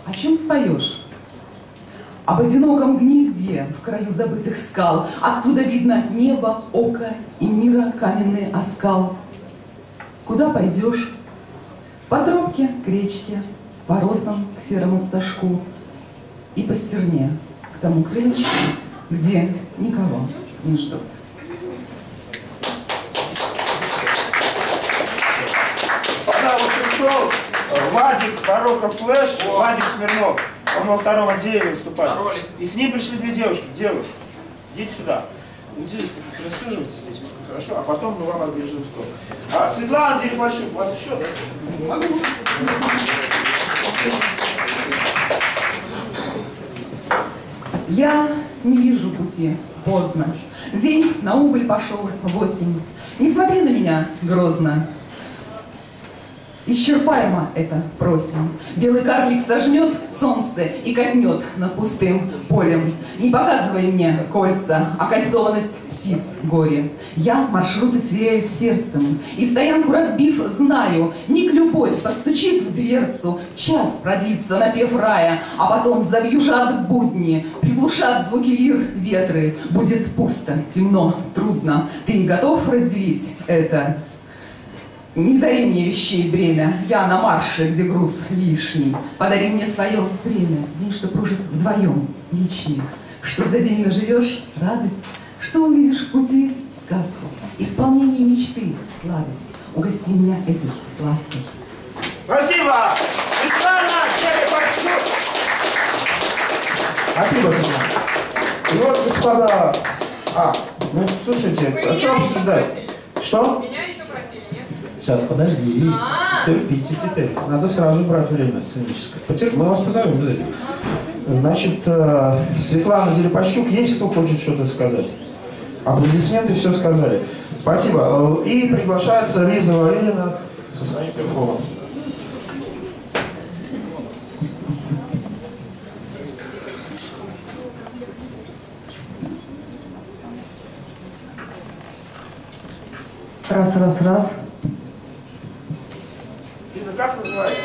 О чем споешь? Об одиноком гнезде в краю забытых скал, оттуда видно небо, око и мира каменный оскал. Куда пойдешь? По тропке к речке, по росам к серому стажку и по стерне к тому крылечку, где никого не ждут. Пока вот пришел Вадик, Порока Флэш, Вадик Смирнов. Он во втором отделе выступает. И с ним пришли две девушки. Девушки, идите сюда. Здесь рассаживайтесь, здесь хорошо, а потом мы вам обрежем стол. А Светлана Дерипащук, у вас еще, да? Могу. Я не вижу пути, поздно. День на убыль пошел, 8. Не смотри на меня грозно. Исчерпаемо это просим. Белый карлик сожнет солнце и катнет над пустым полем. Не показывай мне кольца, окольцованность птиц горе. Я маршруты сверяю с сердцем, и стоянку разбив знаю. Миг любовь постучит в дверцу, час продлится напев рая, а потом завьюжат будни, приглушат звуки лир ветры. Будет пусто, темно, трудно. Ты готов разделить это? Не дари мне вещей бремя, я на марше, где груз лишний. Подари мне свое время, день, что прожит вдвоем, личный. Что за день наживешь радость, что увидишь в пути сказку. Исполнение мечты, сладость, угости меня этой лаской. Спасибо! Светлана Дерипащук! Спасибо, Светлана. И вот, господа... А, ну, слушайте, о чем обсуждать? Что? Сейчас, подожди, терпите теперь. Надо сразу брать время сценическое. Мы вас позовем обязательно. Значит, Светлана Дерипащук, если кто хочет что-то сказать. Аплодисменты все сказали. Спасибо. И приглашается Лиза Варенина со своим перформансом. Раз, раз, раз. Как называется?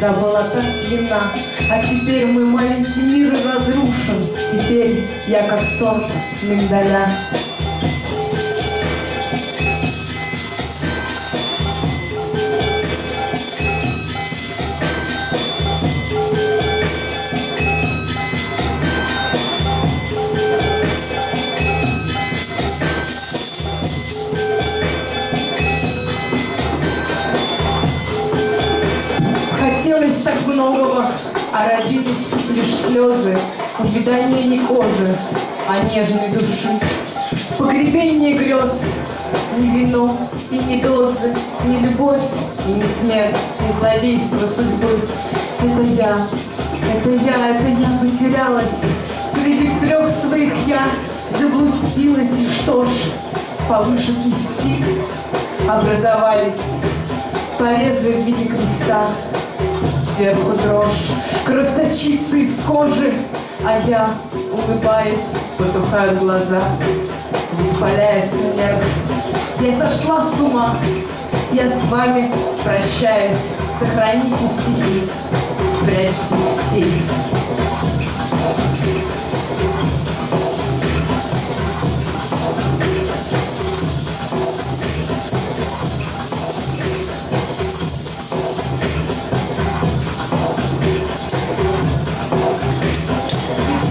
когда была так пьяна. А теперь мой маленький мир разрушен, теперь я как сорт миндаля. Хотелось так многого, а родились лишь слезы, увядание не кожи, а нежной души. Погребение грез, ни вино и ни дозы, ни любовь и ни смерть, ни злодейство судьбы. Это я потерялась среди трех своих я, заблудилась, и что ж, повыше кисти образовались порезы в виде креста. Сверху дрожь, кровь сочится из кожи, а я, улыбаясь, потухаю глаза. Воспаляется нерв. Я сошла с ума, я с вами прощаюсь. Сохраните стихи, спрячьте все их.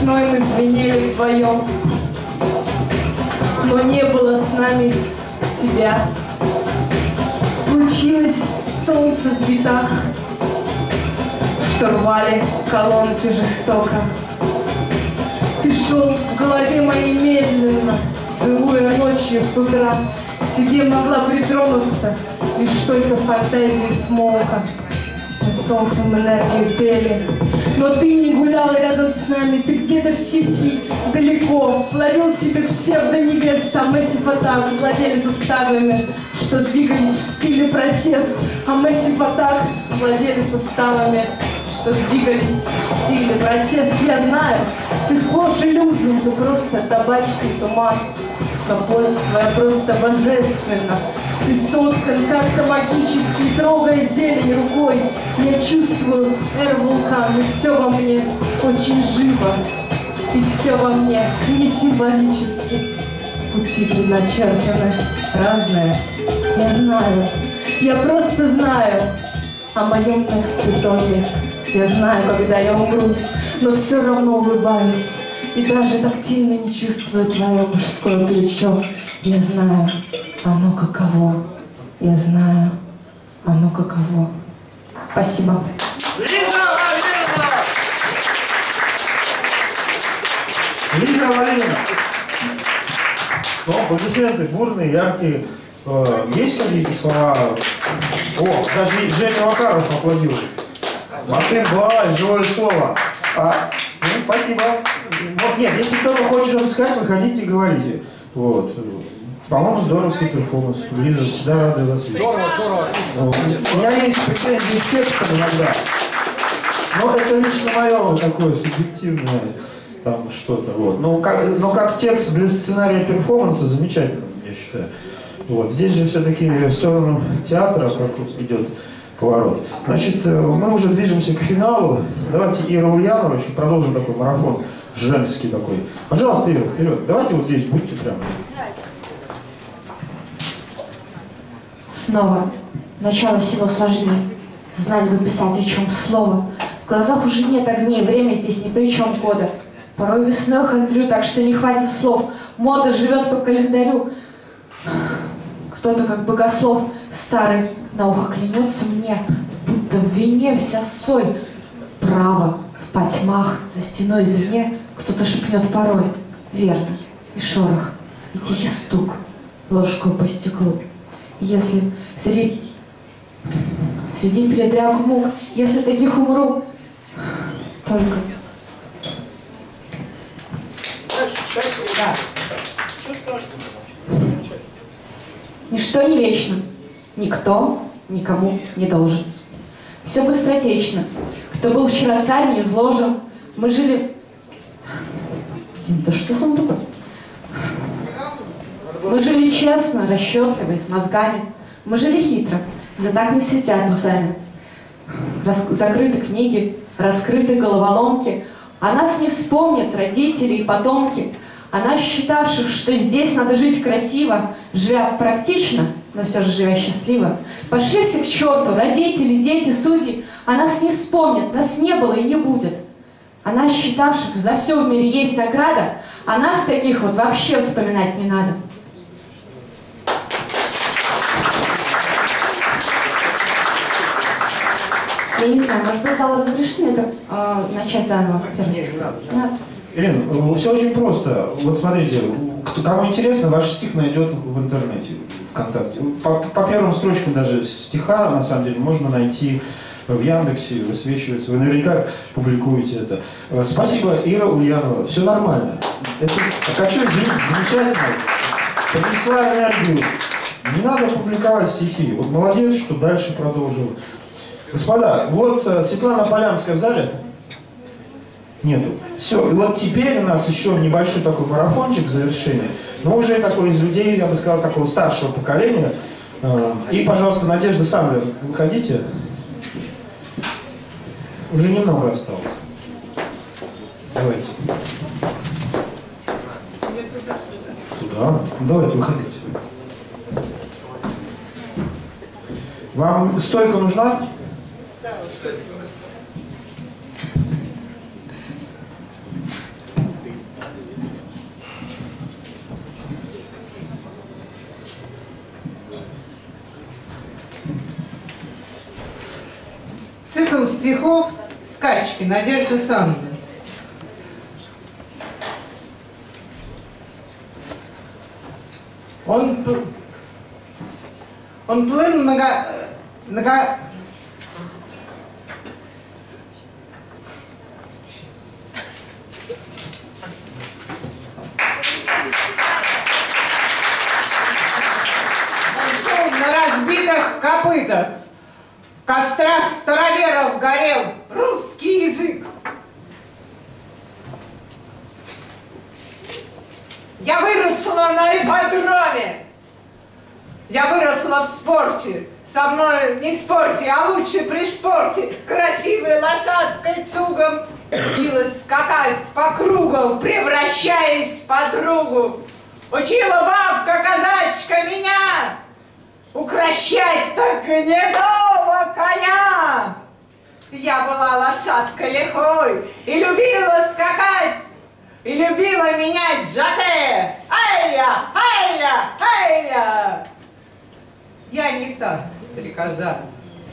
Мы звенели вдвоем, но не было с нами тебя. Случилось солнце в битах, что рвали колонки жестоко. Ты шел в голове моей медленно, целуя ночью с утра. Тебе могла притронуться лишь только фантазии смолка. Солнцем энергию пели, но ты не гулял рядом с нами, ты где-то в сети, далеко, ловил себе псевдонебес, там Месси Батак, владелец уставами, что двигались в стиле протест, а Месси Батак, владелец уставами, что двигались в стиле протест. Я знаю, ты сплошь иллюзия, ты просто табачный туман, но поезд твоя просто божественно. Ты соткан как-то магически, трогая зелень рукой. Я чувствую эр-вулкан, и все во мне очень живо. И все во мне не символически. Пути предначертаны разные. Я знаю, я просто знаю о моем эксцитоне. Я знаю, когда я умру, но все равно улыбаюсь. И даже тактильно не чувствую твое мужское плечо. Я знаю, оно каково. Я знаю, оно каково. Спасибо. Лиза Варенина! Ну, аплодисменты бурные, яркие. Есть какие-то слова? О, даже Женя Макаров аплодирует. Мартин Балай, живое слово. Ну, спасибо. Вот, нет, если кто-то хочет что-то сказать, выходите и говорите. Вот. По-моему, здоровский перформанс. Лиза, всегда рада вас видеть. Здорово, здорово. Вот. У меня есть претензии с текстом иногда. Но это лично мое такое субъективное там что-то. Вот. Но как текст для сценария перформанса замечательно, я считаю. Вот. Здесь же все-таки в сторону театра как идет поворот. Значит, мы уже движемся к финалу. Давайте Ира Ульянова еще продолжим такой марафон женский такой. Пожалуйста, Ира, вперед. Давайте вот здесь будьте прямо. Снова. Начало всего сложнее. Знать бы писать, о чем слово. В глазах уже нет огней, время здесь ни при чем года. Порой весной хандрю, так что не хватит слов. Мода живет по календарю. Кто-то, как богослов старый, на ухо клянется мне, будто в вине вся соль. Право, в потьмах, за стеной извне кто-то шепнет порой. Верно, и шорох, и тихий стук ложку по стеклу. Если среди передряг мук, если таких умру, только... Да. Ничто не вечно, никто никому не должен. Все быстротечно, кто был вчера царь, не изложен. Мы жили... Да что с он такой? Мы жили честно, расчетливо и с мозгами. Мы жили хитро, за так не светят усами. закрыты книги, раскрыты головоломки. О нас не вспомнят родители и потомки, о нас, считавших, что здесь надо жить красиво, живя практично, но все же живя счастливо. Пошли все к черту, родители, дети, судьи, о нас не вспомнят, нас не было и не будет. О нас, считавших, за все в мире есть награда, о нас таких вот вообще вспоминать не надо. Я не знаю, может быть, зал разрешит мне это начать заново? Ирина, все очень просто. Вот смотрите, кому интересно, ваш стих найдет в интернете, ВКонтакте. По первым строчкам даже стиха, на самом деле, можно найти в Яндексе, высвечивается. Вы наверняка публикуете это. Спасибо, Ира Ульянова. Все нормально. Это Качок замечательно. Принесла энергию. Не надо публиковать стихи. Вот молодец, что дальше продолжила. Господа, вот Светлана Полянская в зале? Нету. Все, и вот теперь у нас еще небольшой такой марафончик в завершении, но уже такой из людей, я бы сказал, такого старшего поколения. И, пожалуйста, Надежда Сандлер, выходите. Уже немного осталось. Давайте. Туда? Давайте, выходите. Вам стойка нужна? Цикл стихов «Скачки» Надежды Сандлер. Он плыл разбитых копытах, в кострах староверов горел русский язык. Я выросла на ипподроме, я выросла в спорте, со мной не спорьте, а лучше пришпорьте. Красивой лошадкой цугом училась скакать по кругу, превращаясь в подругу. Учила бабка-казачка меня укращать так гнедого коня. Я была лошадкой лихой и любила скакать, и любила менять жоке. Ай-я, ай-я, ай-я. Я не та стрекоза,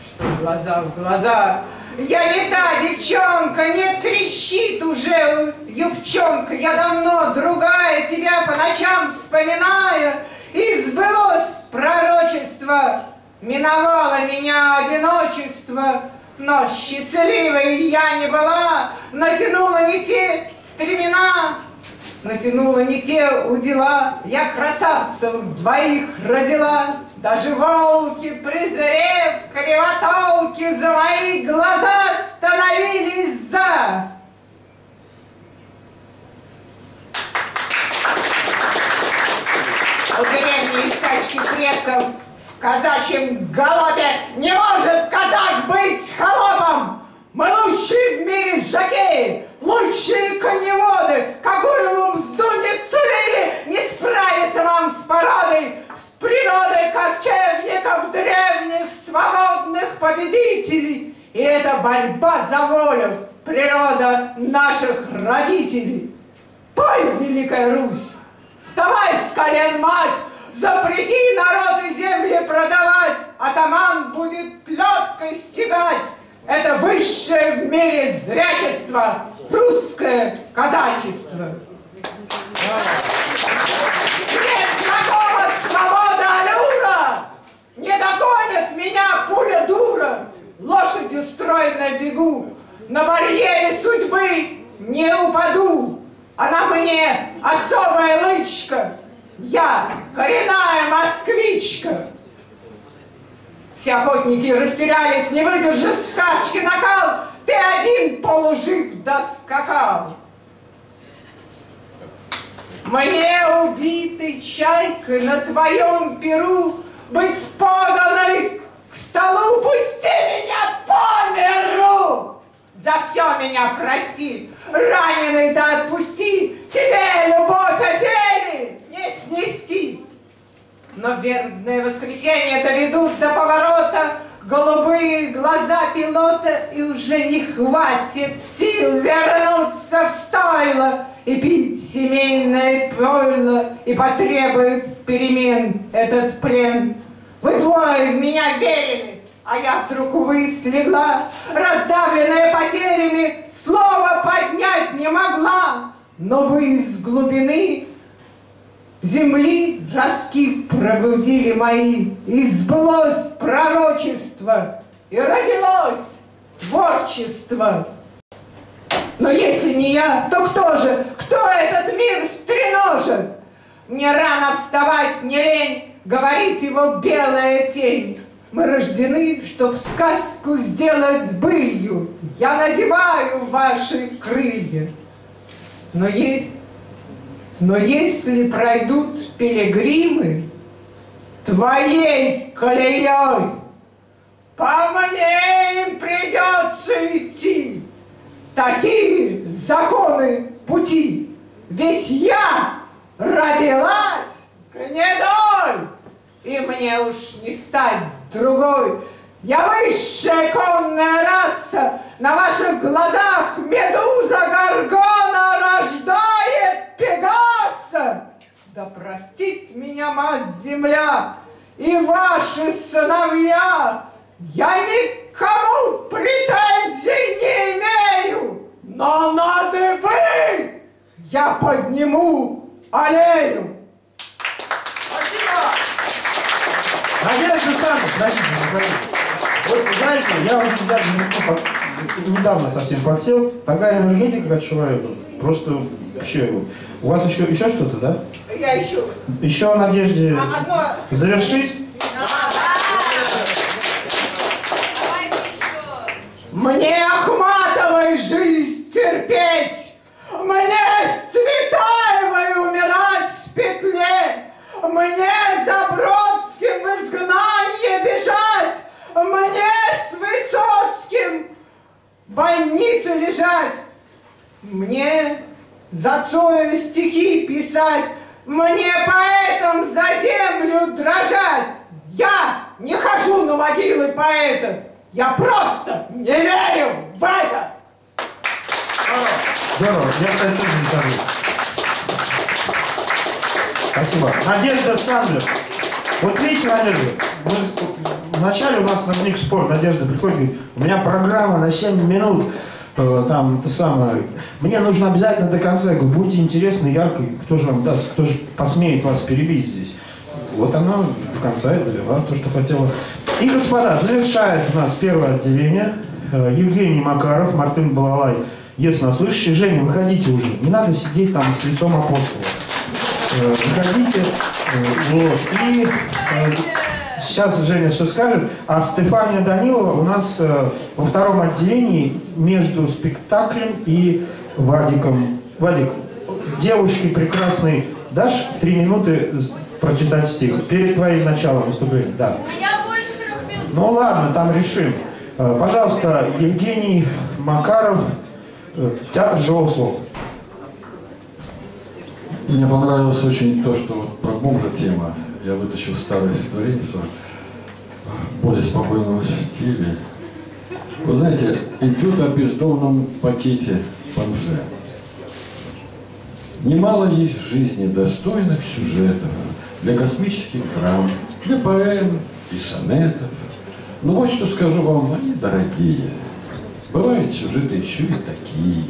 что глаза в глаза. Я не та девчонка, не трещит уже юбчонка. Я давно другая, тебя по ночам вспоминаю. И сбылось пророчество, миновало меня одиночество. Но счастливой я не была, натянула не те стремена, натянула не те удила. Я красавцев двоих родила. Даже волки, презрев кривотолки, за мои глаза становились за. У древней скачки предков в казачьем галопе не может казак быть холопом. Мы лучшие в мире жокеи, лучшие коневоды, какую вам взду не сулили, не справится вам с породой, с природой кочевников, древних, свободных победителей. И это борьба за волю, природа наших родителей. Пой, Великая Русь, вставай с колен, мать, запрети народу земли продавать, атаман будет плеткой стегать. Это высшее в мире зрячество, русское казачество. Мне знакома свобода аллюра, не догонит меня пуля дура. Лошадью стройно бегу, на барьере судьбы не упаду. Она мне особая лычка, я коренная москвичка. Все охотники растерялись, не выдержав скачки накал. Ты один полужив доскакал. Мне, убитый чайкой, на твоем перу быть поданной к стола, упусти меня по миру! За все меня прости, раненый да отпусти, тебе любовь Офелии не снести. Но вербное воскресенье доведут до поворота голубые глаза пилота, и уже не хватит сил вернуться в стойло и пить семейное пойло, и потребует перемен этот плен. Вы двое в меня верили, а я вдруг выслегла, раздавленная потерями, слова поднять не могла. Но вы из глубины земли ростки пробудили мои, и сбылось пророчество, и родилось творчество. Но если не я, то кто же, кто этот мир встреножит? Мне рано вставать, не лень, говорит его белая тень. Мы рождены, чтоб сказку сделать былью. Я надеваю ваши крылья. Но если пройдут пилигримы твоей колеей, по мне им придется идти. Такие законы пути, ведь я родилась гнедой, и мне уж не стать другой. Я высшая конная раса, на ваших глазах медуза Гаргона рождает Пегаса. Да простит меня мать-земля и ваши сыновья. Я никому претензий не имею, но на дыбы я подниму аллею. Спасибо! Надежда Сандлер, вот знаете, я вот недавно совсем подсел, такая энергетика от человека, просто вообще. У вас еще что-то, да? Я еще. Еще о Надежде завершить? Мне Ахматовой жизнь терпеть, мне с Цветаевой умирать в петле, мне за Бродским в изгнание бежать, мне с Высоцким в больнице лежать, мне за Цоя стихи писать, мне поэтам за землю дрожать. Я не хожу на могилы поэтов. Я просто не верю в это! Здорово, я тоже не скажу. Спасибо. Надежда Сандлер. Вот видите, Надежда, вначале у нас возник спор. Надежда приходит и говорит, у меня программа на 7 минут. Там, то самое, мне нужно обязательно до конца. Я говорю, будьте интересны, ярко, кто же вам даст, кто же посмеет вас перебить здесь. Вот она до конца и довела то, что хотела. И, господа, завершает у нас первое отделение Евгений Макаров, Мартын Балалай, если нас слышите. Женя, выходите уже, не надо сидеть там с лицом апостола. Выходите. Вот. И сейчас Женя все скажет. А Стефания Данилова у нас во втором отделении между спектаклем и Вадиком. Вадик, девушки прекрасные, дашь 3 минуты прочитать стих перед твоим началом выступления? Да. Ну ладно, там решим. Пожалуйста, Евгений Макаров, Театр Живого Слова. Мне понравилось очень то, что про бомжа тема. Я вытащил старую стихотворицу в более спокойном стиле. Вы знаете, идет о бездомном пакете бомже. Немало есть в жизни достойных сюжетов для космических драм, для поэм и сонетов. Ну вот что скажу вам, они дорогие, бывают сюжеты еще и такие.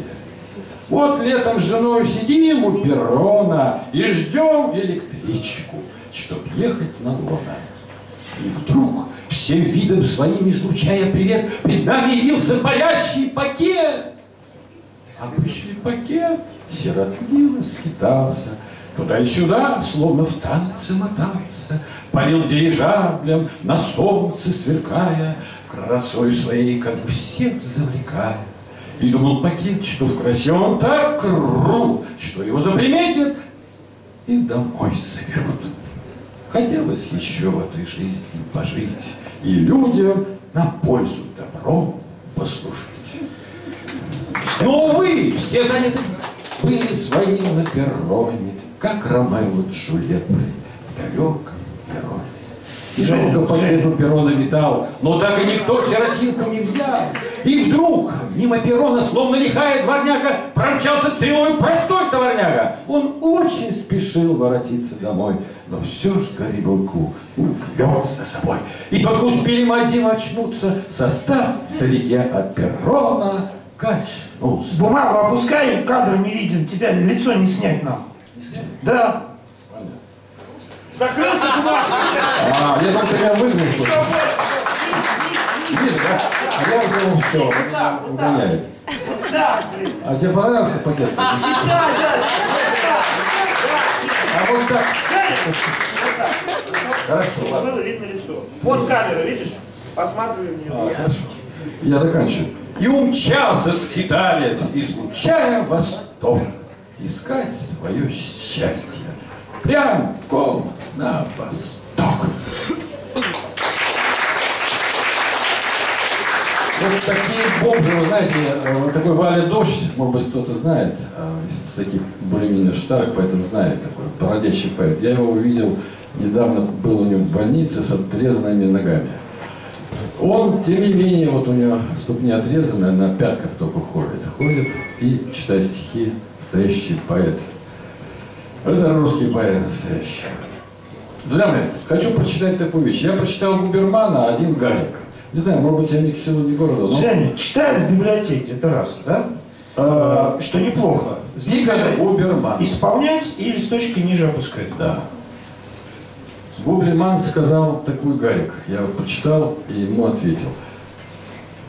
Вот летом с женой сидим у перрона и ждем электричку, чтоб ехать на лоно. И вдруг, всем видом своим излучая привет, перед нами явился парящий пакет. Обычный пакет сиротливо скитался туда и сюда, словно в танце мотался, парил дирижаблем, на солнце сверкая, красой своей как всех завлекая. И думал пакет, что в красе он так крут, что его заприметят и домой заберут. Хотелось еще в этой жизни пожить, и людям на пользу добро послушайте. Но вы все заняты были своим на перроне, как Ромео с Джульеттой в далеком Вероне. И жалко победу Перона метал, но так и никто сиротинку не взял. И вдруг мимо Перона, словно лихая дворняга, промчался стрелой простой товарняга. Он очень спешил воротиться домой, но все ж Горебелку увлек за собой. И только успели Мадим очнуться, состав вдалеке от Перона качнулся. Бумагу опускай, кадр не виден, тебя лицо не снять нам. Не снять? Да. Закрылся бумажкой! А, я только тебя выгнал. Видишь, да? А я выгнал все. Угоняет. А тебе понравился пакет? Да, да. А вот так. Хорошо. Было видно лицо. Вот камера, видишь? Посматривай в нее. Хорошо. Я заканчиваю. И умчался скиталец, излучая восторг, искать свое счастье. Прям ком на восток. Вот такие бомбы, вы знаете, вот такой Валя Дождь, может быть, кто-то знает, из таких более-менее старых, поэтому знает, такой бородящий поэт. Я его увидел, недавно был у него в больнице с отрезанными ногами. Он, тем не менее, вот у него ступни отрезаны, на пятках только ходит. Ходит и читает стихи, настоящий поэт. Это русский поэт настоящий. Друзья мои, хочу прочитать такую вещь. Я прочитал Губермана, один Гарик. Не знаю, может быть, я не к селу, не городу. Но... читают в библиотеке, это раз, да? Что неплохо. Здесь надо Губерман исполнять и листочки ниже опускать. Да. Губерман сказал такой Гарик. Я его прочитал и ему ответил.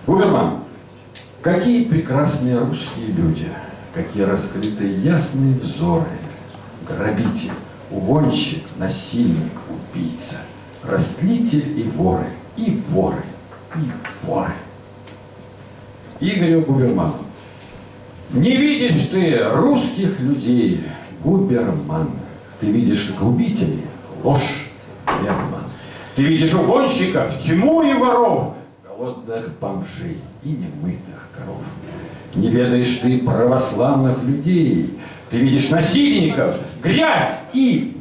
Губерман, какие прекрасные русские люди, какие раскрытые ясные взоры. Грабитель, угонщик, насильник, убийца, растлитель и воры, и воры, и воры. Игорю Губерману. Не видишь ты русских людей, Губерман. Ты видишь губителей, ложь, и обман. Ты видишь угонщиков, тьму и воров, голодных бомжей и немытых коров. Не ведаешь ты православных людей, ты видишь насильников, грязь и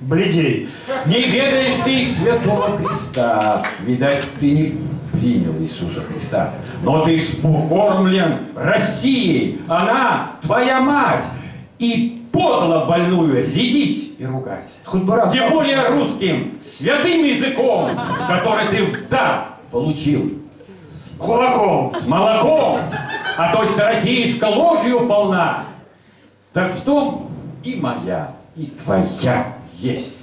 бледей. Не ведаешь ты Святого Христа, видать, ты не принял Иисуса Христа. Но ты покормлен Россией, она твоя мать, и подло больную рядить и ругать. Хоть бы раз. Тем более русским, святым языком, который ты в дар получил. С кулаком. С молоком, а точно российска ложью полна. Так в том и моя, и твоя есть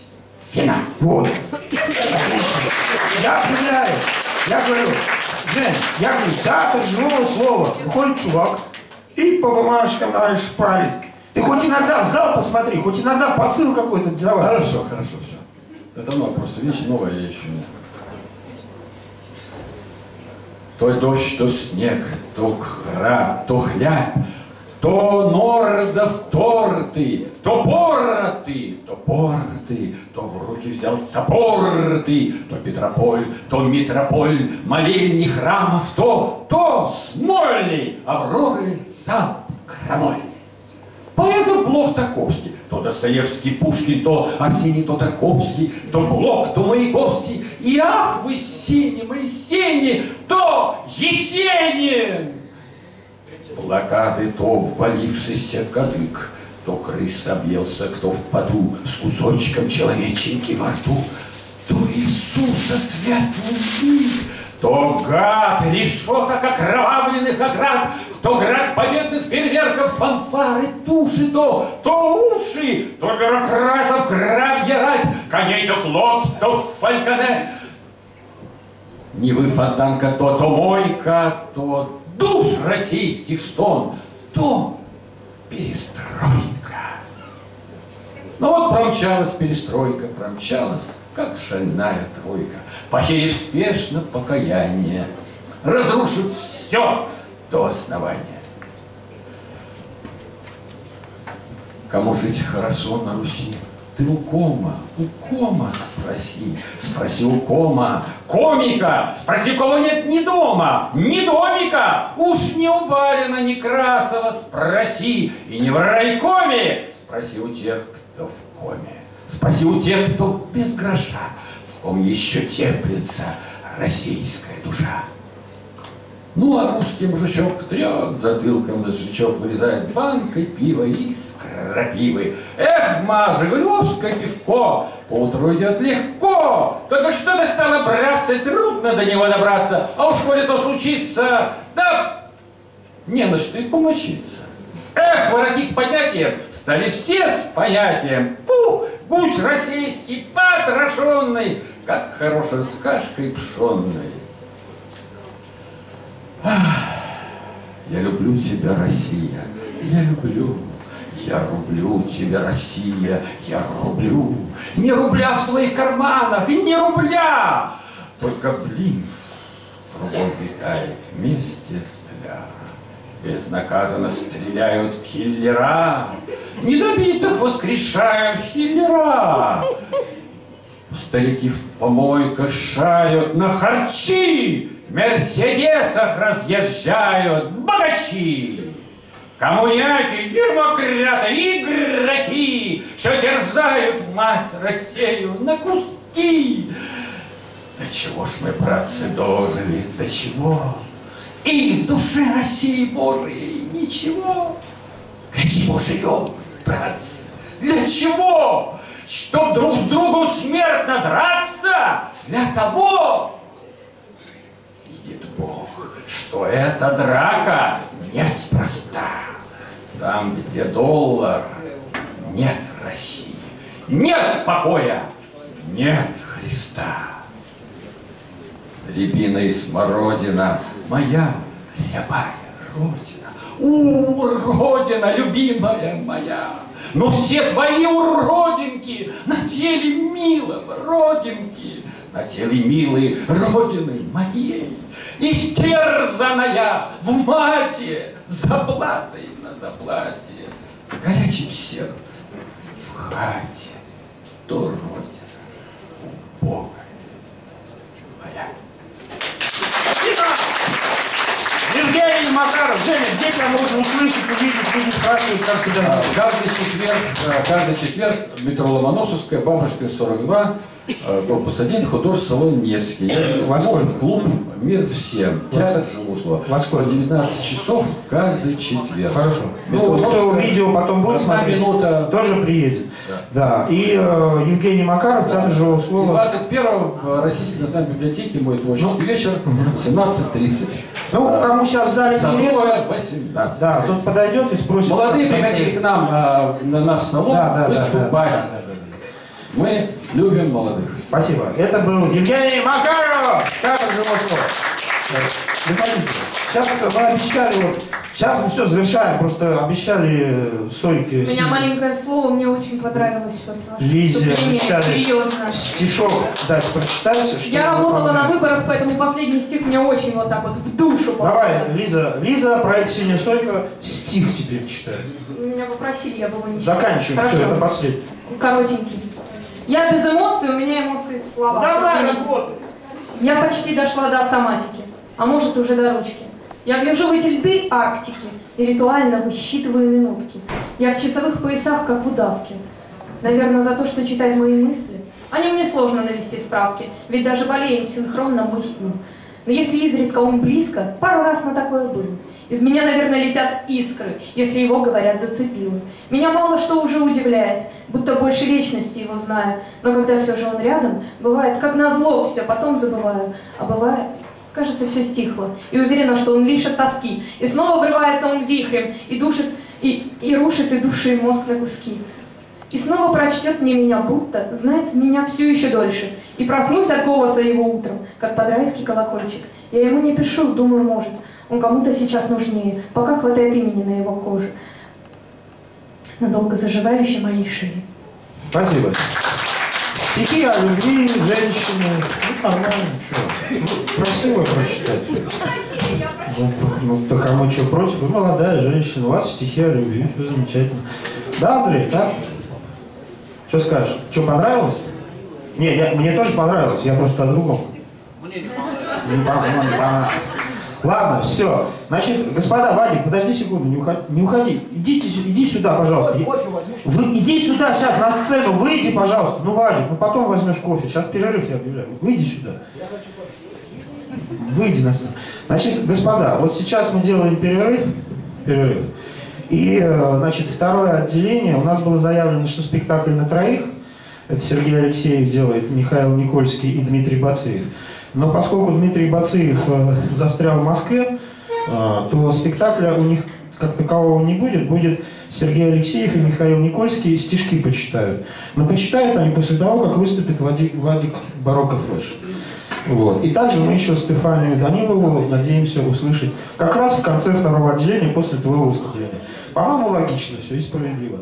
вина. Вот. Я определяю. Я говорю, Жень, я говорю, театр живого слова. Выходит чувак и по бумажкам дальше парит. Ты хоть иногда в зал посмотри, хоть иногда посыл какой-то давай. Хорошо, хорошо, все. Это новое, просто вещь новая, я еще не... То дождь, то снег, то хра, то хляб. То нордов торты, то пороты, то порты, то в руки взял топор ты, то метрополь, молельни храмов, то смольный, авроры сам крамольный. Поэтов Блок, Таковский, то Достоевский, Пушкин, то Арсений, то Тарковский, то Блок, то Маяковский, и ах вы сени, мои сени, то Есенин. Плакаты то ввалившийся кадык, то крыс объелся, кто в поту, с кусочком человеченьки во рту, то Иисуса святый лик, то гад решеток окровавленных оград, то град победных фейерверков, фанфары, туши, то уши, то бюрократов грабья рать, коней то плод, то фальконе. Не вы фонтанка, то мойка, то... душ российских стон, то перестройка. Ну вот промчалась перестройка, промчалась, как шальная тройка, похерив спешно покаяние, разрушив все до основания. Кому жить хорошо на Руси, Ты у кома спроси. Спроси у кома. Комика! Спроси, кого нет ни дома, ни домика. Уж не у барина Некрасова спроси. И не в райкоме. Спроси у тех, кто в коме. Спроси у тех, кто без гроша. В ком еще теплится российская душа. Ну, а русский мужичок трет затылком жучок, вырезает банкой пива из крапивы. Эх, мажи, грюбское пивко, поутру идет легко. Только что-то стало браться, и трудно до него добраться. А уж коли то случится, да не на что и помочиться. Эх, воротись поднятием, стали все с понятием. Пух, гусь российский, потрошенный, как хорошая с кашкой пшенной. Я люблю тебя, Россия, я люблю. Я рублю тебя, Россия, я рублю. Не рубля в твоих карманах, и не рубля. Только блин кругом витает вместе с бля. Безнаказанно стреляют киллера. Недобитых воскрешают хиллера. Старики в помойках шают на харчи. В мерседесах разъезжают богачи, коммуняки, дермократы, игроки, все терзают мать Россию на куски. До чего ж мы, братцы, дожили, до чего? И в душе России Божией ничего. Для чего живем, братцы? Для чего? Чтоб друг с другом смертно драться? Для того... Бог, что эта драка неспроста. Там, где доллар, нет России, нет покоя, нет Христа. Рябина и смородина, моя рябая родина. Уродина, любимая моя, но все твои уродинки на теле милом родинки, на теле милой родины моей. Истерзанная в мате, заплатой на заплате, в горячем сердце, в хате, то родина убогая моя. Евгений Макаров, Женя, где тебя можно услышать, увидеть, люди спрашивают, как тебя зовут? Каждый четверг, метро Ломоносовская, Бабушка, 42. Корпус 1, художественный салон «Невский». Во сколько? Клуб «Мир всем». Театр Живого Слова. Во сколько? 19 часов каждый четверг. Хорошо. Ну, кто видео потом будет смотреть, минута... тоже приедет. Да. Да. И Евгений Макаров, Театр Живого Слова. 21-го в Российской национальной библиотеке мой творческий вечер, 17:30. Ну, кому сейчас в зале интересно, да, тот подойдет и спросит. Молодые, приходите к нам на наш салон выступать. Мы любим молодых. Спасибо. Это был Евгений Макаров. Театр Живого Слова. Приходите. Сейчас мы обещали, вот, сейчас мы все завершаем, просто обещали Сойке. У меня маленькое слово, мне очень понравилось. Вот, Лизе обещали стишок дать прочитать. Я работала на выборах, поэтому последний стих мне очень вот так вот в душу попал. Давай, Лиза, проект «Синяя Сойка», стих теперь читай. Меня попросили, я его не читала. Заканчиваем, все, это последний. Коротенький. Я без эмоций, у меня эмоции в словах. Давай, вот. Я почти дошла до автоматики, а может уже до ручки. Я гляжу в эти льды Арктики и ритуально высчитываю минутки. Я в часовых поясах, как в удавке. Наверное, за то, что читают мои мысли. О нем мне сложно навести справки, ведь даже болеем синхронно мы с ним. Но если изредка он близко, пару раз на такое было. Из меня, наверное, летят искры, если его, говорят, зацепило. Меня мало что уже удивляет, будто больше вечности его знаю. Но когда все же он рядом, бывает, как назло, все потом забываю. А бывает, кажется, все стихло, и уверена, что он лишь от тоски. И снова врывается он вихрем, и душит, и рушит и души, и мозг на куски. И снова прочтет мне меня, будто знает меня все еще дольше. И проснусь от голоса его утром, как под райский колокольчик. Я ему не пишу, думаю, может. Он кому-то сейчас нужнее, пока хватает имени на его коже, надолго заживающей моей шеи. Спасибо. Стихи о любви, женщины. Ну, нормально, что? Красиво прочитать. Ну, так кому что против? Вы молодая женщина, у вас стихи о любви, все замечательно. Да, Андрей, да? Что скажешь? Что, понравилось? Не, мне тоже понравилось, я просто о другом. Мне не понравилось. Ладно, все. Значит, господа, Вадик, подожди секунду, не уходи. Иди сюда, пожалуйста. Кофе возьмешь? Иди сюда сейчас, на сцену, выйди, пожалуйста. Ну, Вадик, ну потом возьмешь кофе. Сейчас перерыв я объявляю. Выйди сюда. Я хочу кофе. Выйди на сцену. Значит, господа, вот сейчас мы делаем перерыв. И, значит, второе отделение. У нас было заявлено, что спектакль на троих. Это Сергей Алексеев делает, Михаил Никольский и Дмитрий Бациев. Но поскольку Дмитрий Бациев застрял в Москве, то спектакля у них как такового не будет. Будет Сергей Алексеев и Михаил Никольский, стишки почитают. Но почитают они после того, как выступит Вадик Бароков-Лэш. Вот. И также мы еще Стефанию Данилову надеемся услышать как раз в конце второго отделения после твоего выступления. По-моему, логично все и справедливо.